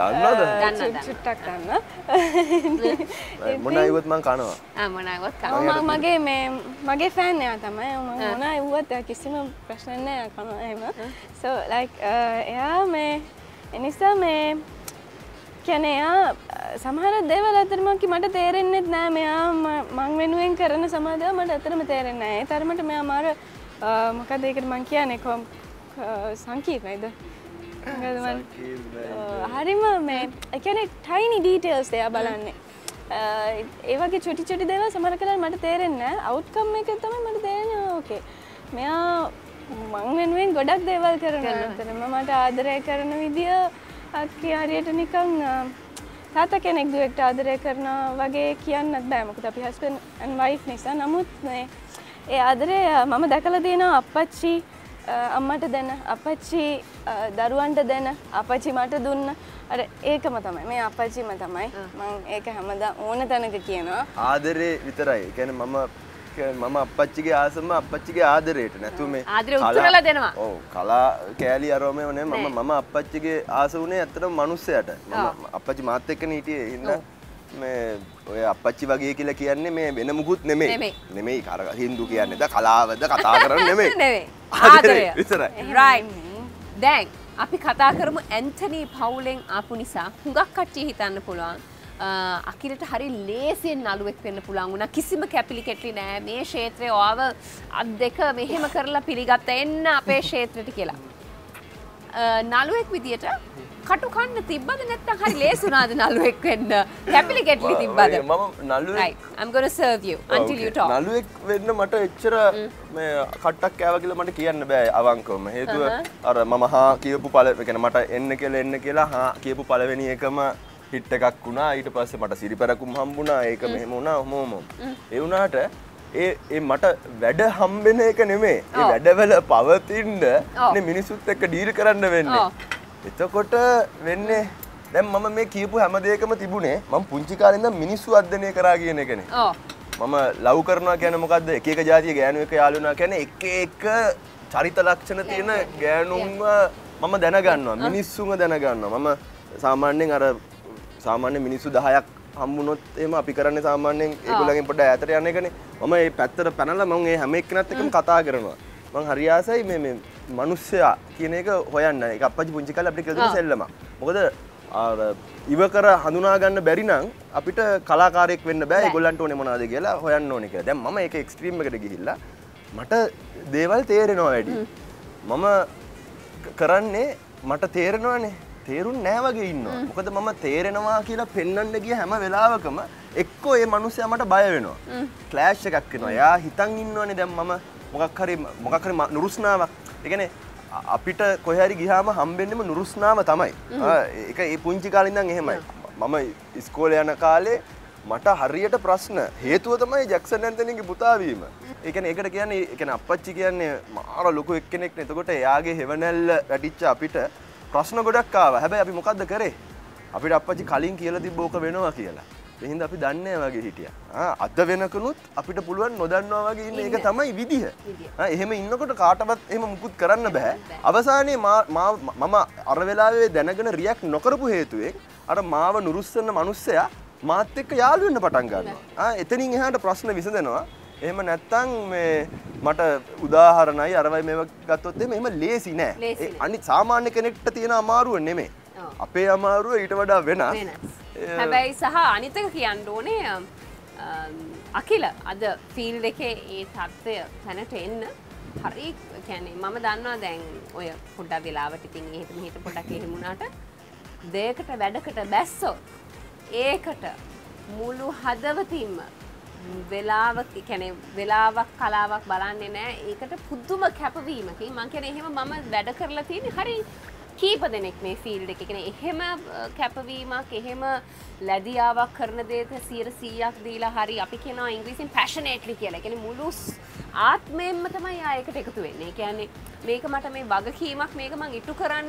දන්නවද? දන්නවද? චුට්ටක් දන්නවා. මොනා ඉවත් මං කනවා. ආ මොනා ඉවත් කනවා. මගේ මේ මගේ ෆෑන් එයා තමයි. මොනා ඉවත් කිසිම ප්‍රශ්න නෑ කනවා එහෙම. So like එයා මේ එනිසා මේ කියන්නේ සමහර දේවල් අතරම මට තේරෙන්නේ නැහැ. මෙයා මං වෙනුවෙන් කරන සමාදව මට අතරම තේරෙන්නේ නැහැ. ඒ තරමට මෙයා මාර මොකද ඒකට මං කියන්නේ කොම් සංකීර්ණයිද? හරිම මේ කියන්නේ tiny details එයා බලන්නේ. ඒ වගේ චුටි චුටි දේවල් සමහර කලකට මට තේරෙන්නේ නැහැ. Outcome එක තමයි මට තේරෙන්නේ. ඕකේ. මෙයා මං වෙනුවෙන් ගොඩක් දේවල් කරනවා. අතරම මට ආදරය කරන විදිය අක්කේ හරියට නිකන් තාත්තා කෙනෙක් දුවෙක්ට ආදරය කරනවා වගේ කියන්නත් බෑ. මොකද අපි හස්බන්ඩ් ඇන් වයිෆ් නිසා. නමුත් ඒ ආදරය මම දැකලා දෙනවා. අප්පච්චි අම්මට දෙන, අප්පච්චි දරුවන්ට දෙන, අප්පච්චි මට දුන්න. අර ඒකම තමයි. මේ අප්පච්චිම තමයි. මම ඒක හැමදාම ඕන තැනක කියනවා. ආදරේ විතරයි. ඒ කියන්නේ මම මම අප්පච්චිගේ ආසම අප්පච්චිගේ ආදරයට නැතු මේ ආදරේ උත්තරලා දෙනවා. ඔව් කලා කෑලි අරෝමේම නේ. මම මම අප්පච්චිගේ ආස උනේ ඇත්තටම මිනිස්සයාට. මම අප්පච්චි මාත් එක්කනේ හිටියේ. එහෙනම් මේ ඔය අප්පච්චි වගේ කියලා කියන්නේ මේ වෙන මුකුත් නෙමෙයි. නෙමෙයි කර හින්දු කියන්නේ ද කලාවද කතා කරන්නේ නෙමෙයි. නෙමෙයි. ආදරය විතරයි. රයිට්. දැන් අපි කතා කරමු ඇන්තනි පවුලෙන් ආපු නිසා හුඟක් කට්ටිය හිතන්න පුළුවන්. අකිලට හරි ලේසියෙන් නළුවෙක් වෙන්න පුළුවන් වුණා. කිසිම කැපිලිකැටලි නෑ. මේ ක්ෂේත්‍රයේ ඔයාව අත් දෙක මෙහෙම කරලා පිළිගත්ත එන්න අපේ ක්ෂේත්‍රෙට කියලා. නළුවෙක් විදියට කටු කන්න තිබ්බද නැත්නම් හරි ලේසි වුණාද නළුවෙක් වෙන්න? කැපිලිකැටලි තිබ්බද? මම නළුවෙක්. Right. I'm going to serve you until you talk. නළුවෙක් වෙන්න මට එච්චර මේ කට්ටක් කෑවා කියලා මට කියන්න බෑ අවංකවම. හේතුව අර මම හා කියපු පළ ඒ කියන්නේ මට එන්න කියලා එන්න කියලා හා කියපු පළවෙනි එකම හිට් එකක් වුණා. ඊට පස්සේ මට සිරිපැරකුම් හම්බුණා. ඒක මෙහෙම වුණා. ඔහොම ඒ වුණාට ඒ ඒ මට වැඩ හම්බෙන එක නෙමෙයි. ඒ වැඩවල පවතින්න නේ මිනිසුත් එක්ක ඩීල් කරන්න වෙන්නේ. එතකොට වෙන්නේ දැන් මම මේ කියපු හැම දෙයකම තිබුණේ මම පුංචි කාලේ ඉඳන් මිනිස්සු අධ්‍යයනය කරා කියන එකනේ. මම ලව් කරනවා කියන්නේ මොකද්ද? එක එක જાතිය ගෑනු එක යාළු වෙනවා කියන්නේ එක එක චරිත ලක්ෂණ තියෙන ගෑනුන්ව මම දැනගන්නවා. මිනිස්සුන්ව දැනගන්නවා. මම සාමාන්‍යයෙන් අර සාමාන්‍ය මිනිස්සු දහයක් හම්බුනොත් එහෙම අපි කරන්නේ සාමාන්‍යයෙන් ඒගොල්ලන්ගෙන් පොඩ්ඩක් ඈතට යන එකනේ. මම මේ පැත්තට පැනලා මම මේ හැම එක්කෙනත් එක්කම කතා කරනවා. මම හරි ආසයි මේ මේ මිනිස්සයා කියන එක හොයන්න. ඒක අප්පච්චි පුංචි කාලේ අපිට කියලා දුන්න සෙල්ලමක්. මොකද අර ඉව කර හඳුනා ගන්න බැරි නම් අපිට කලාකාරයෙක් වෙන්න බෑ. ඒගොල්ලන්ට ඕනේ මොනවද කියලා හොයන්න ඕනේ කියලා. දැන් මම ඒක එක්ස්ට්‍රීම් එකට ගිහිල්ලා මට දේවල් තේරෙනවා වැඩි. මම කරන්නේ මට තේරෙනවනේ. තේරුන්නේ නැහැ වගේ ඉන්නවා. මොකද මම තේරෙනවා කියලා පෙන්වන්න ගිය හැම වෙලාවකම එක්කෝ ඒ මිනිස්සයා මට බය වෙනවා. ක්ලෑෂ් එකක් වෙනවා. එයා හිතන් ඉන්නවනේ දැන් මම මොකක් හරි මොකක් හරි නුරුස්නාවක්. ඒ කියන්නේ අපිට කොහේ හරි ගියාම හම්බෙන්නෙම නුරුස්නාම තමයි. ඒක ඒ පුංචි කාලේ ඉඳන් එහෙමයි. මම ඉස්කෝලේ යන කාලේ මට හරියට ප්‍රශ්න හේතුව තමයි ජැක්සන් ඇන්තනිගේ පුතා වීම. ඒ කියන්නේ ඒකට කියන්නේ ඒ කියන්නේ අප්පච්චි කියන්නේ මාර ලොකු එක්කෙනෙක් නේ. එතකොට එයාගේ හෙවණැල්ල වැඩිච්ච අපිට ප්‍රශ්න ගොඩක් ආවා. හැබැයි අපි මොකද්ද කරේ? අපිට අප්පච්චි කලින් කියලා තිබ්බ ඕක වෙනවා කියලා. ඒ හින්දා අපි දන්නේ නැහැ වගේ හිටියා. ආ අද වෙනකනුත් අපිට පුළුවන් නොදන්නවා වගේ ඉන්න එක තමයි විදිහ. ආ එහෙම ඉන්නකොට කාටවත් එහෙම මුකුත් කරන්න බෑ. අවසානයේ මම අර වෙලාවේ දැනගෙන රියැක්ට් නොකරපු හේතුවෙන් අර මාව නුරුස්සන මිනිස්සයා මාත් එක්ක යාළු වෙන්න පටන් ගන්නවා. ආ එතනින් එහාට ප්‍රශ්න විසඳනවා. එහෙම නැත්තම් මේ මට උදාහරණයි අරවයි මේව ගත්තොත් එහෙම ලේසි නෑ. ඒ අනිත් සාමාන්‍ය කෙනෙක්ට තියෙන අමාරුව නෙමෙයි. අපේ අමාරුව ඊට වඩා වෙනස්. හැබැයි සහ අනිත් එක කියන්න ඕනේ අකිල අද ෆීල්ඩ් එකේ ඒ තත්ත්වය දැනට එන්න හරි කියන්නේ මම දන්නවා දැන් ඔය පොඩ්ඩක් වෙලාවට ඉතින් එහෙම හිත පොඩ්ඩක් එහෙම වුණාට දෙයකට වැඩකට බැස්සොත් ඒකට මුළු හදවතින්ම Velawa can Velawa Kalawa Balanina, Ekata Puduma Capavima, Monkey, him a mamma, Vedakar Latin, hurry, keep the neck may feel the kicking him a Capavima, Kahima, Ladiava, Karnade, Sir Siak, Dila, Hari, Apikina, English, and passionately like any mulus. Art may matamaya, I could take it to it. Can make a matame bagakima, make a monkey to Karan,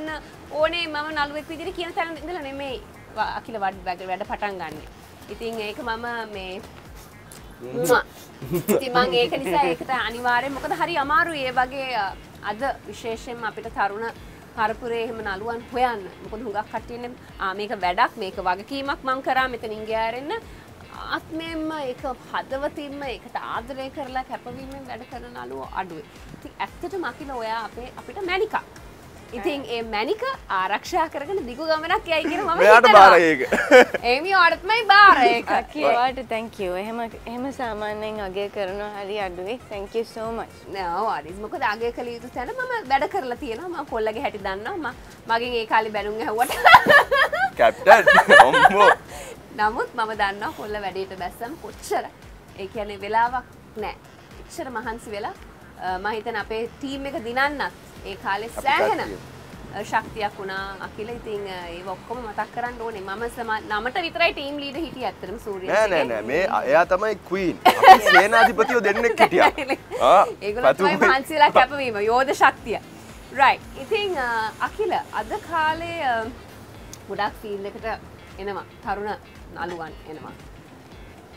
One Mamma, always with the Kiran and the Lame, Akila Bagger, Patangan. Eating a mamma may. තිමන් ඒක නිසා ඒකට අනිවාර්යයෙන් මොකද හරි අමාරුයි ඒ වගේ අද විශේෂයෙන්ම අපිට තරුණ කරපුරේ එහෙම නළුවන් හොයන්න මොකද හුඟක් කට්ටියනේ ආ මේක වැඩක් මේක වගකීමක් මං කරා මෙතනින් ගියාරෙන්න ආත්මයෙන්ම ඒක හදවතින්ම ඒකට ආදරය කරලා කැපවීමෙන් වැඩ කරන නළුවෝ අඩුයි. ඉතින් ඇත්තටම අකිල ඔයා අපේ අපිට මැනිකක්. ඉතින් ඒ මැනික ආරක්ෂා කරගෙන දිගු ගමනක් යයි කියන මම හිතනවා. මෙයාට බාර ඒක. එමි ඔයත්මයි බාර ඒක. ඔයාට thank you. එහෙම එහෙම සාමාන්‍යයෙන් අගය කරනවා හරි අඩුවේ. Thank you so much. නෑ වරිස් මොකද අගය කළ යුතු තැන මම වැඩ කරලා තියෙනවා. මම කොල්ලගේ හැටි දන්නවා. මම මගෙන් ඒ කාලේ බැලුම් ඇහුවට. කැප්ටන් අම්මෝ. නමුත් මම දන්නවා කොල්ල වැඩේට බැස්සම කොච්චර. ඒ කියන්නේ වෙලාවක් නෑ. කොච්චර මහන්සි වෙලා මම හිතන අපේ ටීම් එක දිනන්නත් ඒ කාලේ සෑහෙන ශක්තියක් වුණා අකිලා ඉතින් ඒ ඔක්කොම මතක් කරන්න ඕනේ මම නමට විතරයි ටීම් ලීඩර් හිටියේ ඇත්තටම සූර්යසිරි නෑ නෑ නෑ මේ එයා තමයි ක්වීන් අපි සේනාධිපතිව දෙන්නෙක් හිටියා ආ ඒගොල්ලෝ තමයි මහන්සියලා කැපවීම යෝධ ශක්තිය රයිට් ඉතින් අකිලා අද කාලේ ගොඩක් ෆීල්ඩ් එකට එනවා තරුණ නළුවන් එනවා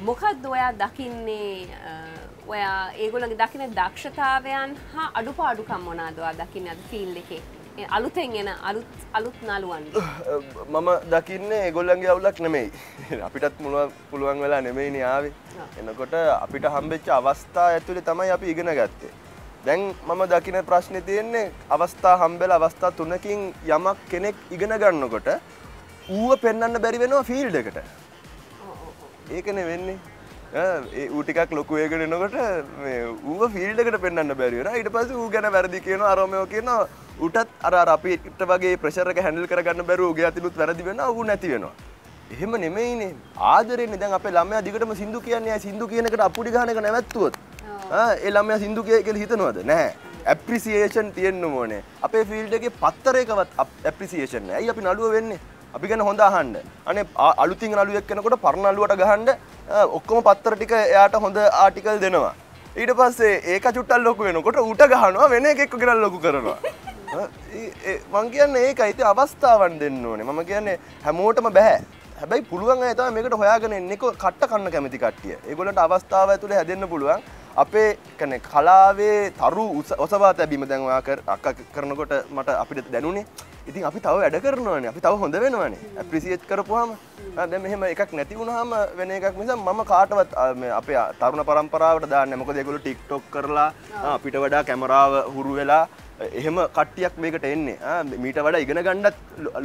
මොකද්ද ඔයා දකින්නේ ඔයා ඒගොල්ලන්ගේ දකින්න දක්ෂතාවයන් හා අඩුපාඩුකම් මොනවාද ඔයා දකින්නේ අද ෆීල්ඩ් එකේ අලුතෙන් එන අලුත් අලුත් නළුවන්ගේ මම දකින්නේ ඒගොල්ලන්ගේ අවුලක් නෙමෙයි අපිටත් මොනවා පුළුවන් වෙලා නෙමෙයිනේ ආවේ එනකොට අපිට හම්බෙච්ච අවස්ථා ඇතුලේ තමයි අපි ඉගෙන ගත්තේ දැන් මම දකින්න ප්‍රශ්නේ තියෙන්නේ අවස්ථා හම්බෙලා අවස්ථා තුනකින් යමක් කෙනෙක් ඉගෙන ගන්නකොට ඌව පෙන්වන්න බැරි වෙනවා ෆීල්ඩ් එකට ඒකනේ වෙන්නේ ඒ ඌ ටිකක් ලොකු වේගෙන එනකොට මේ ඌව ෆීල්ඩ් එකට පෙන්නන්න බැරි වෙනවා ඊට පස්සේ ඌ ගැන වැරදි කියනවා අරම මේව කියනවා ඌටත් අර අර අපිට වගේ ප්‍රෙෂර් එක හැන්ඩල් කරගන්න බැරුව ඌගේ අතිනුත් වැරදි වෙනවා ඌ නැති වෙනවා එහෙම නෙමෙයිනේ ආදරෙන්නේ දැන් අපේ ළමයා දිගටම සින්දු කියන්නේ අය සින්දු කියන එකට අපුඩි ගහන එක නැවැත්තුවොත් ආ ඒ ළමයා සින්දු කියලා හිතනවද නැහැ ඇප්‍රීසියේෂන් තියෙන්න ඕනේ අපේ ෆීල්ඩ් එකේ පත්තරයකවත් ඇප්‍රීසියේෂන් නැහැ අයි අපි නළුව වෙන්නේ අපි ගැන හොඳ අහන්න අනේ අලුතින් නළුවෙක් කෙනෙකුට පරණ නළුවට ගහන්න ඔක්කොම පත්තර ටික එයාට හොඳ ආටිකල් දෙනවා ඊට පස්සේ ඒක චුට්ටක් ලොකු වෙනකොට ඌට ගහනවා වෙන එකෙක්ව ගෙනල් ලොකු කරනවා මම කියන්නේ ඒකයි ඉතින් අවස්ථාවන් දෙන්න ඕනේ මම කියන්නේ හැමෝටම බෑ හැබැයි පුළුවන් අය තමයි මේකට හොයාගෙන ඉන්නේ කට්ට කන්න කැමති කට්ටිය ඒගොල්ලන්ට අවස්ථාව ඇතුලේ හැදෙන්න පුළුවන් අපේ කියන්නේ කලාවේ තරු ඔසවා තැබීම දැන් ඔයා අක්කා කරනකොට මට අපිට දැනුනේ ඉතින් අපි තව වැඩ කරනවානේ අපි තව හොඳ වෙනවානේ ඇප්‍රීසියේට් කරපුවාම දැන් මෙහෙම එකක් නැති වුණාම වෙන එකක් නිසා මම කාටවත් මේ අපේ තරුණ පරම්පරාවට දාන්නේ මොකද ඒගොල්ලෝ TikTok කරලා අපිට වඩා කැමරාව හුරු වෙලා එහෙම කට්ටියක් මේකට එන්නේ මීට වඩා ඉගෙන ගන්නත්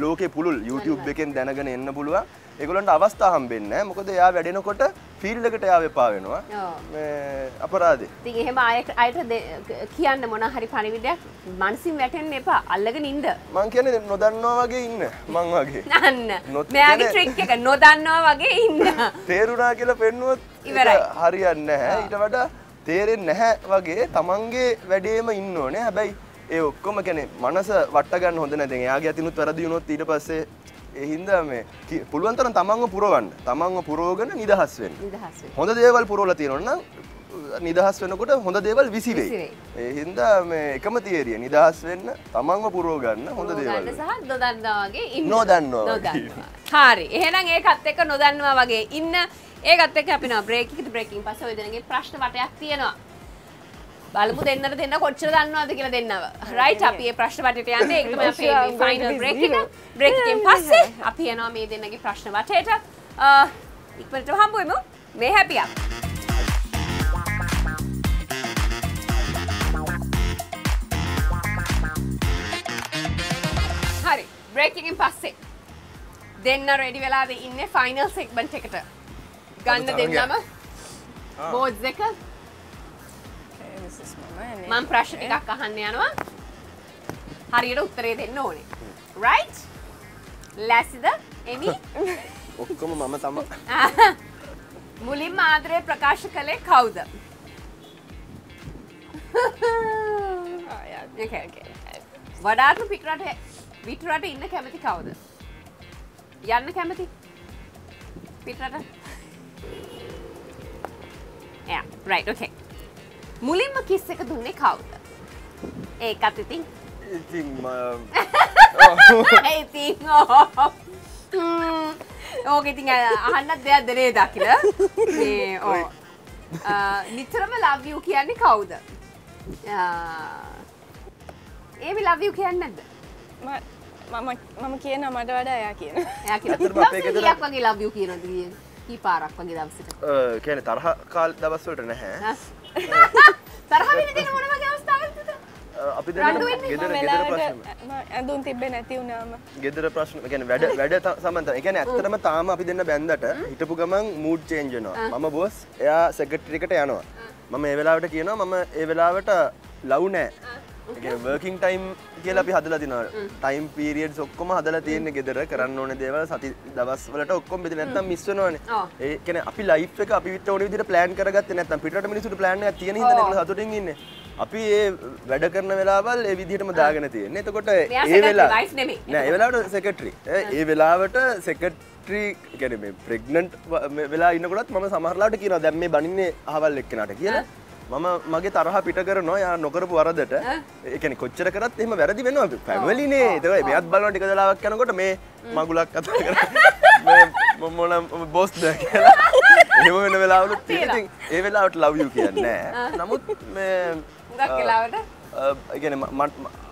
ලෝකේ පුළුල් YouTube එකෙන් දැනගෙන එන්න පුළුවන් ඒගොල්ලන්ට අවස්ථා හම්බෙන්නේ නැහැ මොකද එයා වැඩෙනකොට ෆීල්ඩ් එකට එයා වෙපා වෙනවා මේ අපරාධේ ඉතින් එහෙම අයට කියන්න මොන හරි පණිවිඩයක් මනසින් වැටෙන්න එපා අල්ලගෙන ඉන්න මං කියන්නේ නොදන්නවා වගේ ඉන්න මං වගේ නන්න මෙයාගේ ට්‍රික් එක නොදන්නවා වගේ ඉන්න තේරුණා කියලා පෙන්නුවොත් ඉවරයි හරියන්නේ නැහැ ඊට වඩා තේරෙන්නේ නැහැ වගේ තමන්ගේ වැඩේම ඉන්න ඕනේ හැබැයි ඒ ඔක්කොම කියන්නේ මනස වට ගන්න හොඳ නැහැ දැන් එයාගේ අතිනුත් වැරදි වුණොත් ඊට පස්සේ ඒ හින්දා මේ පුළුවන් තරම් තමන්ව පුරවන්න තමන්ව පුරවගෙන නිදහස් වෙන්න නිදහස් වෙන්න හොඳ දේවල් පුරවලා තියෙනවා නම් නිදහස් වෙනකොට හොඳ දේවල් විසි වෙයි. ඒ හින්දා මේ එකම තියරිය නිදහස් වෙන්න, තමන්ව පුරව ගන්න හොඳ දේවල්. ගන්න සහ නොදන්නවා වගේ ඉන්න. නොදන්නවා. හරි. එහෙනම් ඒකත් එක්ක නොදන්නවා වගේ ඉන්න. ඒකත් එක්ක අපි නා බ්‍රේක් එකට බ්‍රේකින් පස්සේ ඔය දෙනගේ ප්‍රශ්න වටයක් තියෙනවා. බලමු දෙන්නට දෙන්න කොච්චර දන්නවද කියලා දෙන්නව. රයිට් අපි මේ ප්‍රශ්න වටේට යන්නේ. ඒක තමයි අපේ මේ ෆයිනල් බ්‍රේක් එක. බ්‍රේක් එකෙන් පස්සේ අපි යනවා මේ දෙන්නගේ ප්‍රශ්න වටේට. අ ඉක්මනට හම්බුවෙමු. මේ happy up. Breaking in passe. Then ready vela de inne final segment ekata. Ganna dennama. Boards deka. Okay, this is mama. Man prashna tikak ahanna yanawa. Hariyata uttare denna one. Right? Lassida Emi. Okkoma mama tama. Mulin maadare prakash kale kawuda? Oh yeah. Okay, okay. Wadathu pikrata Pitrata inna kemathi kawuda? Yanna kemathi? Pitrata? Yeah, right, okay. Mulimma kiss ekak dunne kawuda? Ekath ithin. Ithin ma Ithin oh. Hmm. Oke ithin ahannath deyak dene dakila. Me oh. Ah, nitharama love you kiyanne kawuda? Ah. Emi love you kiyanne nadda? Ma mama mama kiyena mata wada eya kiyena eya kiyena kiyak wage love you kiyanada kiyenne ki parak wage dawasata eh kiyanne taraha kaal dawas walata naha taraha winne dena mona wage avasthawak thida api denna gedara gedara prashna andun tibbe nathi unama gedara prashna kiyanne weda weda samantha kiyanne attarama tama api denna bendata hitapu gaman mood change wenawa mama boss eya secretary ekata yanawa mama e welawata kiyenawa mama e welawata love naha Okay, working time කියලා අපි හදලා දිනවා. Time periods ඔක්කොම හදලා තියෙන්නේ gedara කරන්න ඕනේ දේවල් සති දවස් වලට ඔක්කොම බෙද නැත්නම් මිස් වෙනවනේ. ඒ කියන්නේ අපි life එක අපි විතර ඕනේ විදිහට plan කරගත්තේ නැත්නම් පිටරට මිනිස්සුන්ට plan එකක් තියෙන හින්දා නේද හතුටින් ඉන්නේ. අපි ඒ වැඩ කරන වෙලාවල් ඒ විදිහටම දාගෙන තියෙන්නේ. එතකොට ඒ වෙලාව නෑ ඒ වෙලාවට secretary. ඒ වෙලාවට secretary කියන්නේ මේ pregnant වෙලා ඉන්නකොටත් මම සමහරලාට කියනවා දැන් මේ බණින්නේ අහවල් එක්කනට කියලා. Mama, මගේ තරහ පිට කරනවා යා නොකරපු වරදට ඒ කියන්නේ කොච්චර කරත් එහෙම වැරදි වෙනවා අපි ෆැමිලි නේ ඒක මෙයාත් බලනවා ටික දලාවක් යනකොට මේ මගුලක් අත කරගෙන මොන බොස් ද කියලා එහෙම වෙන වෙලාවලුත් තියෙනවා ඒ වෙලාවට ලව් යූ කියන්නේ නැහැ නමුත් මේ හුඟක් වෙලාවට ඒ කියන්නේ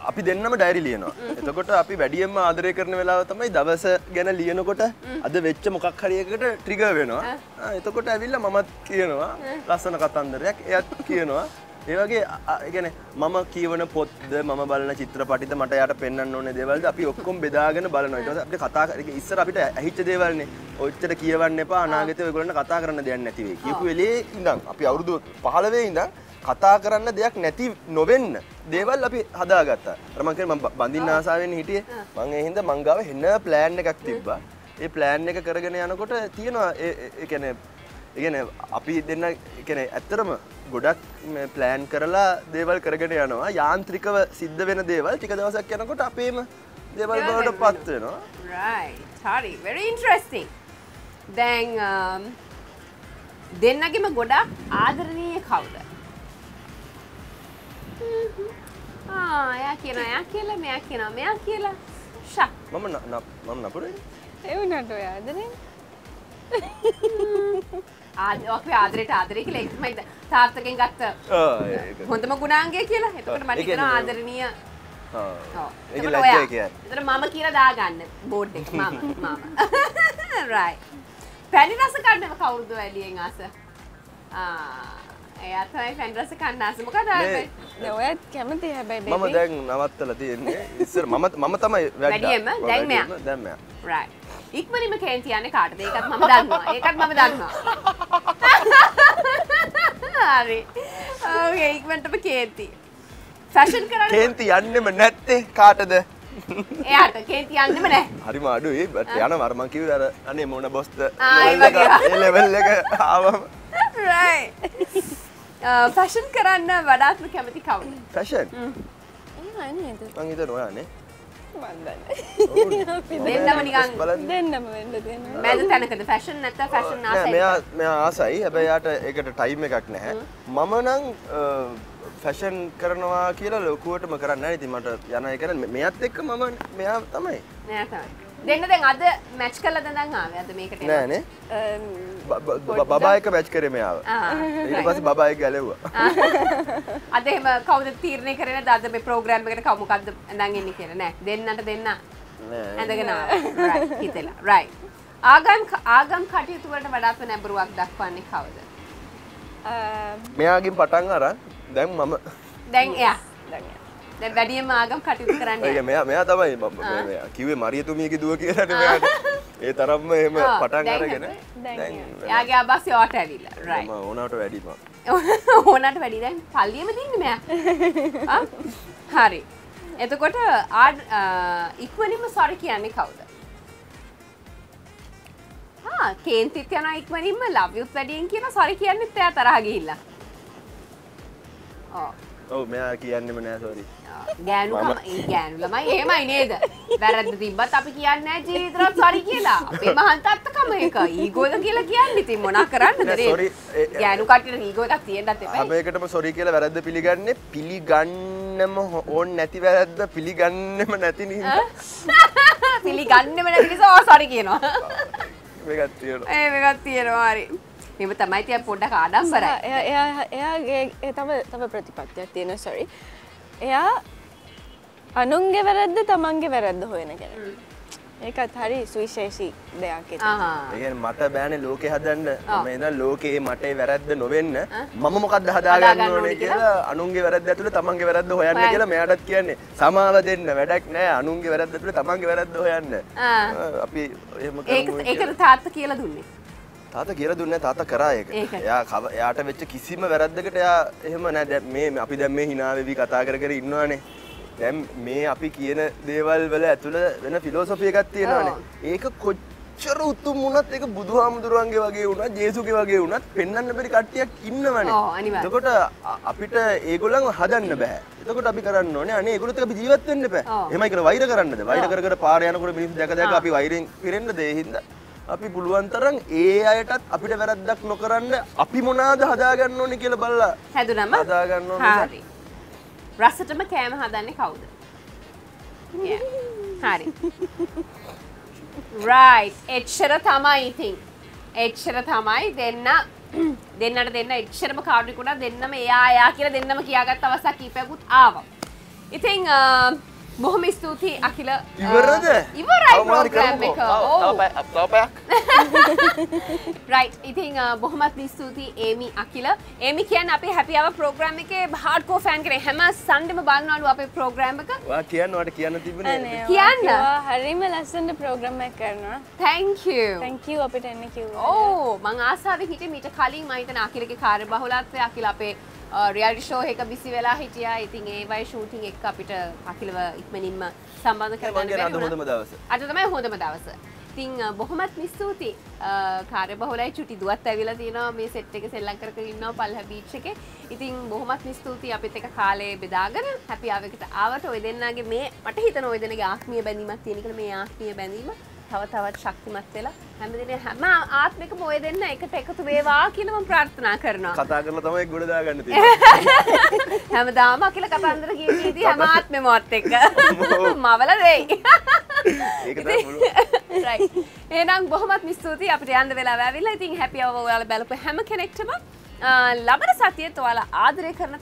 අපි දෙන්නම ඩයරි ලියනවා එතකොට අපි වැඩියෙන්ම ආදරය කරන වෙලාව තමයි දවස ගැන ලියනකොට අද වෙච්ච මොකක් හරි එකකට ට්‍රිගර් වෙනවා එතකොට ඇවිල්ලා මමත් කියනවා ලස්සන කතන්දරයක් එයාත් කියනවා ඒ වගේ ඒ කියන්නේ මම කියවන පොත්ද මම බලන චිත්‍රපටිද මට යාට පෙන්වන්න ඕනේ දේවල්ද අපි ඔක්කොම බෙදාගෙන බලනවා ඊට පස්සේ අපිට කතා ඉස්සර අපිට ඇහිච්ච දේවල්නේ ඔච්චර කියවන්න එපා අනාගතේ ඔයගොල්ලන්ට කතා කරන්න දෙයක් නැති වෙයි කියපු වෙලේ ඉඳන් අපි අවුරුදු පහළොව ඉඳන් කතා කරන්න දෙයක් නැති නොවෙන්න දේවල් අපි හදාගත්තා. අර මං කියන්නේ මං බඳින්න ආසාවෙන් හිටියේ. මං ඒ හින්දා මං ගාව හෙන plan එකක් තිබ්බා. ඒ plan එක කරගෙන යනකොට තියෙනවා ඒ කියන්නේ ඒ කියන්නේ අපි දෙන්න ඒ කියන්නේ ඇත්තටම ගොඩක් මේ plan කරලා දේවල් කරගෙන යනවා. යාන්ත්‍රිකව සිද්ධ වෙන දේවල් ටික දවසක් යනකොට අපේම දේවල් වලටපත් වෙනවා. Right. හරි. Very interesting. දැන් දෙන්නගෙම ගොඩක් ආදරණීය කවුද? Ah, Akila, Akila, me Akila, me Akila. Shak. Mama na na mama na puri. Eu na do ya, adre. Ad, ok, adre ta adre kila. Ismail ta tar takin gatta. Oh, yeah. Hunda ma gunaange kila. Ito kar mani kena adre niya. Oh. Oh. Ito na do ya. Ito na mama kira daagan. Board dek mama mama. Right. Pani rasa karne makaur do aliye ngasa. Ah. Yeah, I think that's a kind of thing. I think that's Mama, dang, Mama, Mama, Mama, Mama, Mama, Right. Ikmani me can't see any card. They got Mama Dagma. They got Mama Dagma. Okay, Ikman to Katie. Fashion current. Katie, Annemanette, Carter. Yeah, Katie, Annemanette. Harima do it, but Yana, our monkey, Anemona Boss. I Right. Uh, fashion කරන්න වඩාත්ම කැමති කවුද? Fashion. හ්ම්. එහෙනම් නේද? මං හිතනවා නේ. Fashion කරනවා කියලා ලොකුවටම කරන්නේ නැහැ ඉතින් මට යන එක කරන්නේ මෙයාත් එක්ක මම මෙයා තමයි නෑ තමයි දෙන්න දැන් අද මැච් කරලා දැන් ආවේ අද මේකට නෑ නේ බබා එක මැච් කරේ මෙයාව ඊට පස්සේ බබා එක ගැලෙව්වා අද එහෙම කවුද තීරණය කරේ නැද්ද අද මේ ප්‍රෝග්‍රෑම් එකට කව මොකද්ද නැන් එන්නේ කියලා නෑ දෙන්නට දෙන්න නෑ ඇඳගෙන ආවා රයිට් හිතලා රයිට් ආගම් ආගම් කටයුතු වලට වඩාත් නැඹුරුවක් දක්වන්නේ කවුද මෙයාගෙන් පටන් අරන් Then mama. Then yeah. Then daddy and mama cut it. Yeah, me, me, that way. Kiwi, Maria, to me, do a kid. This time, me, me, patanga again. Then yeah, yeah, bus you out ready, right? Mama, one out ready, mama. One out ready, then. Palli, me, ding, me. Ah, hari. This is what our equally, me, sorry, kiani khauda. Ha, Kane, Titya, na equally, me, love you, daddy, and kiana sorry kiani, tera taragi hilla. Oh, oh, me I can't even answer it. Ganu, Ganu, la, my, hey, my neither. Where at the Timba Tapikian, Naji, sorry, Kila. Pemahanta Kamaka, ego the Kilakianity, Monakaran, sorry, Ganu cut your ego at the end at the end. I make it a sorry killer at the Piligan, Piliganum, own native at the Piliganum and Athene. Piliganum and is all sorry, Kino. We got theater. We got theater. Maybe that might be a poor card number. Yeah, yeah, yeah, yeah, sorry. Yeah, I don't give a red, the monkey read the hoen again. I got hurry, sweet, she, they are kids. Again, Mata Ban and Loki had done Loki, Mate, were at the novena. Mamuka the Hadagan, I don't give a red to the monkey read the hoen, I made at Ken. Some other didn't, Vedak, I don't give a red to the monkey read the hoen. Ah, Ekataki. තාත කියලා දුන්නේ තාත කරා ඒක. එයා එයාට වෙච්ච කිසිම වැරද්දකට එයා එහෙම නෑ මේ අපි දැන් මේ hina වෙවි කතා කර කර ඉන්නවනේ. දැන් මේ අපි කියන දේවල් වල ඇතුළ වෙන ෆිලොසොෆි එකක් තියෙනවනේ. ඒක කොච්චර උතුම් වුණත් ඒක බුදුහාමුදුරන්ගේ වගේ වුණත්, ජේසුගේ වගේ වුණත් පෙන්වන්න බැරි කට්ටියක් ඉන්නවනේ. එතකොට අපිට ඒගොල්ලන් හදන්න බෑ. එතකොට අපි කරන්න ඕනේ අනේ ඒගොල්ලොත් අපි ජීවත් වෙන්න බෑ. එහෙමයි කියලා වෛර කරන්නද? වෛර කර කර පාර යනකොට මිනිස්සු දැක දැක අපි වෛරෙන් පිරෙන්නද ඒ හින්දා? අපි පුළුවන් තරම් ඒ අයටත් අපිට වැරද්දක් නොකරන්න අපි මොනවාද හදා ගන්න ඕනේ කියලා බලලා හැදුනම හදා ගන්න ඕනේ හරි රසටම කෑම හදන්නේ කවුද? හරි right එච්චර තමයි ඉතින් එච්චර තමයි දෙන්න දෙන්නට දෙන්න එච්චරම කාඩිකුණා දෙන්නම එයා එයා කියලා දෙන්නම කියාගත් අවස්ථා කීපයක්ත් ආවා ඉතින් බොහොම ස්තුතියි අකිල ඉවරද ඉවරයි ප්‍රෝග්‍රෑම් එක ඔව් තවපයක් right ඉතින් බොහොමත් ස්තුතියි ඒමි අකිල ඒමි කියන්නේ අපේ හැපි අවර් ප්‍රෝග්‍රෑම් එකේ හાર્ඩ්කෝර් ෆෑන් කෙනෙක් හැම සන්ඩේම බලනවලු අපේ ප්‍රෝග්‍රෑම් එක ඔයා කියන්න ඔයාට කියන්න තිබුණේ කියන්න හරිම ලස්සන ප්‍රෝග්‍රෑම් එකක් කරනවා thank you thank you අපිට එන්න කිව්වා ඔව් මං ආසාවෙන් හිටියේ මීට කලින් මම හිතන අකිලගේ කාර්යබහුලත්වය අකිල අපේ reality show එක බිසි වෙලා හිටියා. ඉතින් ඒ වගේ ෂූටින් එක අපිට අකිලව ඉක්මනින්ම සම්බන්ධ කරගන්න බැරි වුණා. අද හොඳම දවස. අද තමයි හොඳම දවස. ඉතින් බොහොමත් ස්තුතියි. කාර්යබහුලයි චුටි දුවත් ඇවිල්ලා තිනවා මේ සෙට් එක සෙල්ලම් කර කර ඉන්නවා පල්හ බීච් එකේ. ඉතින් බොහොමත් ස්තුතියි අපිත් එක කාලේ බෙදාගෙන හැපි ආවෙකට ආවට ඔය දෙන්නාගේ මේ මට හිතන ඔය දෙන්නගේ ආත්මීය බැඳීමක් තියෙන කියලා මේ ආත්මීය බැඳීම තව තවත් ශක්තිමත් වෙලා හැමදෙන්නේ හැම ආත්මිකම ඔය දෙන්න එකට එකතු වේවා කියලා මම ප්‍රාර්ථනා කරනවා. කතා කරලා තමයි ගොඩ දාගන්න තියෙන්නේ. හැමදාම අකිල කතන්දර කියන්නේදී හැම ආත්මෙමවත් එක. මවල වෙයි. ඒක තමයි මුළු. right. එහෙනම් බොහොමත් ස්තුතියි අපිට යන්න වෙලාව ඇවිල්ලා. ඉතින් හැපි අවර් ඔයාලා බලපු හැම කෙනෙක්ටම ලබන සතියේත් ඔයාලා ආදරය කරන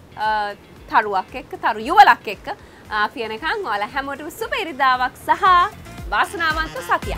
තරුවක් එක්ක, තරු යුවලක් එක්ක ආපියනකන් ඔයාලා හැමෝටම සුබ ඉරිදාවක් සහ Vasana Mantu Satya.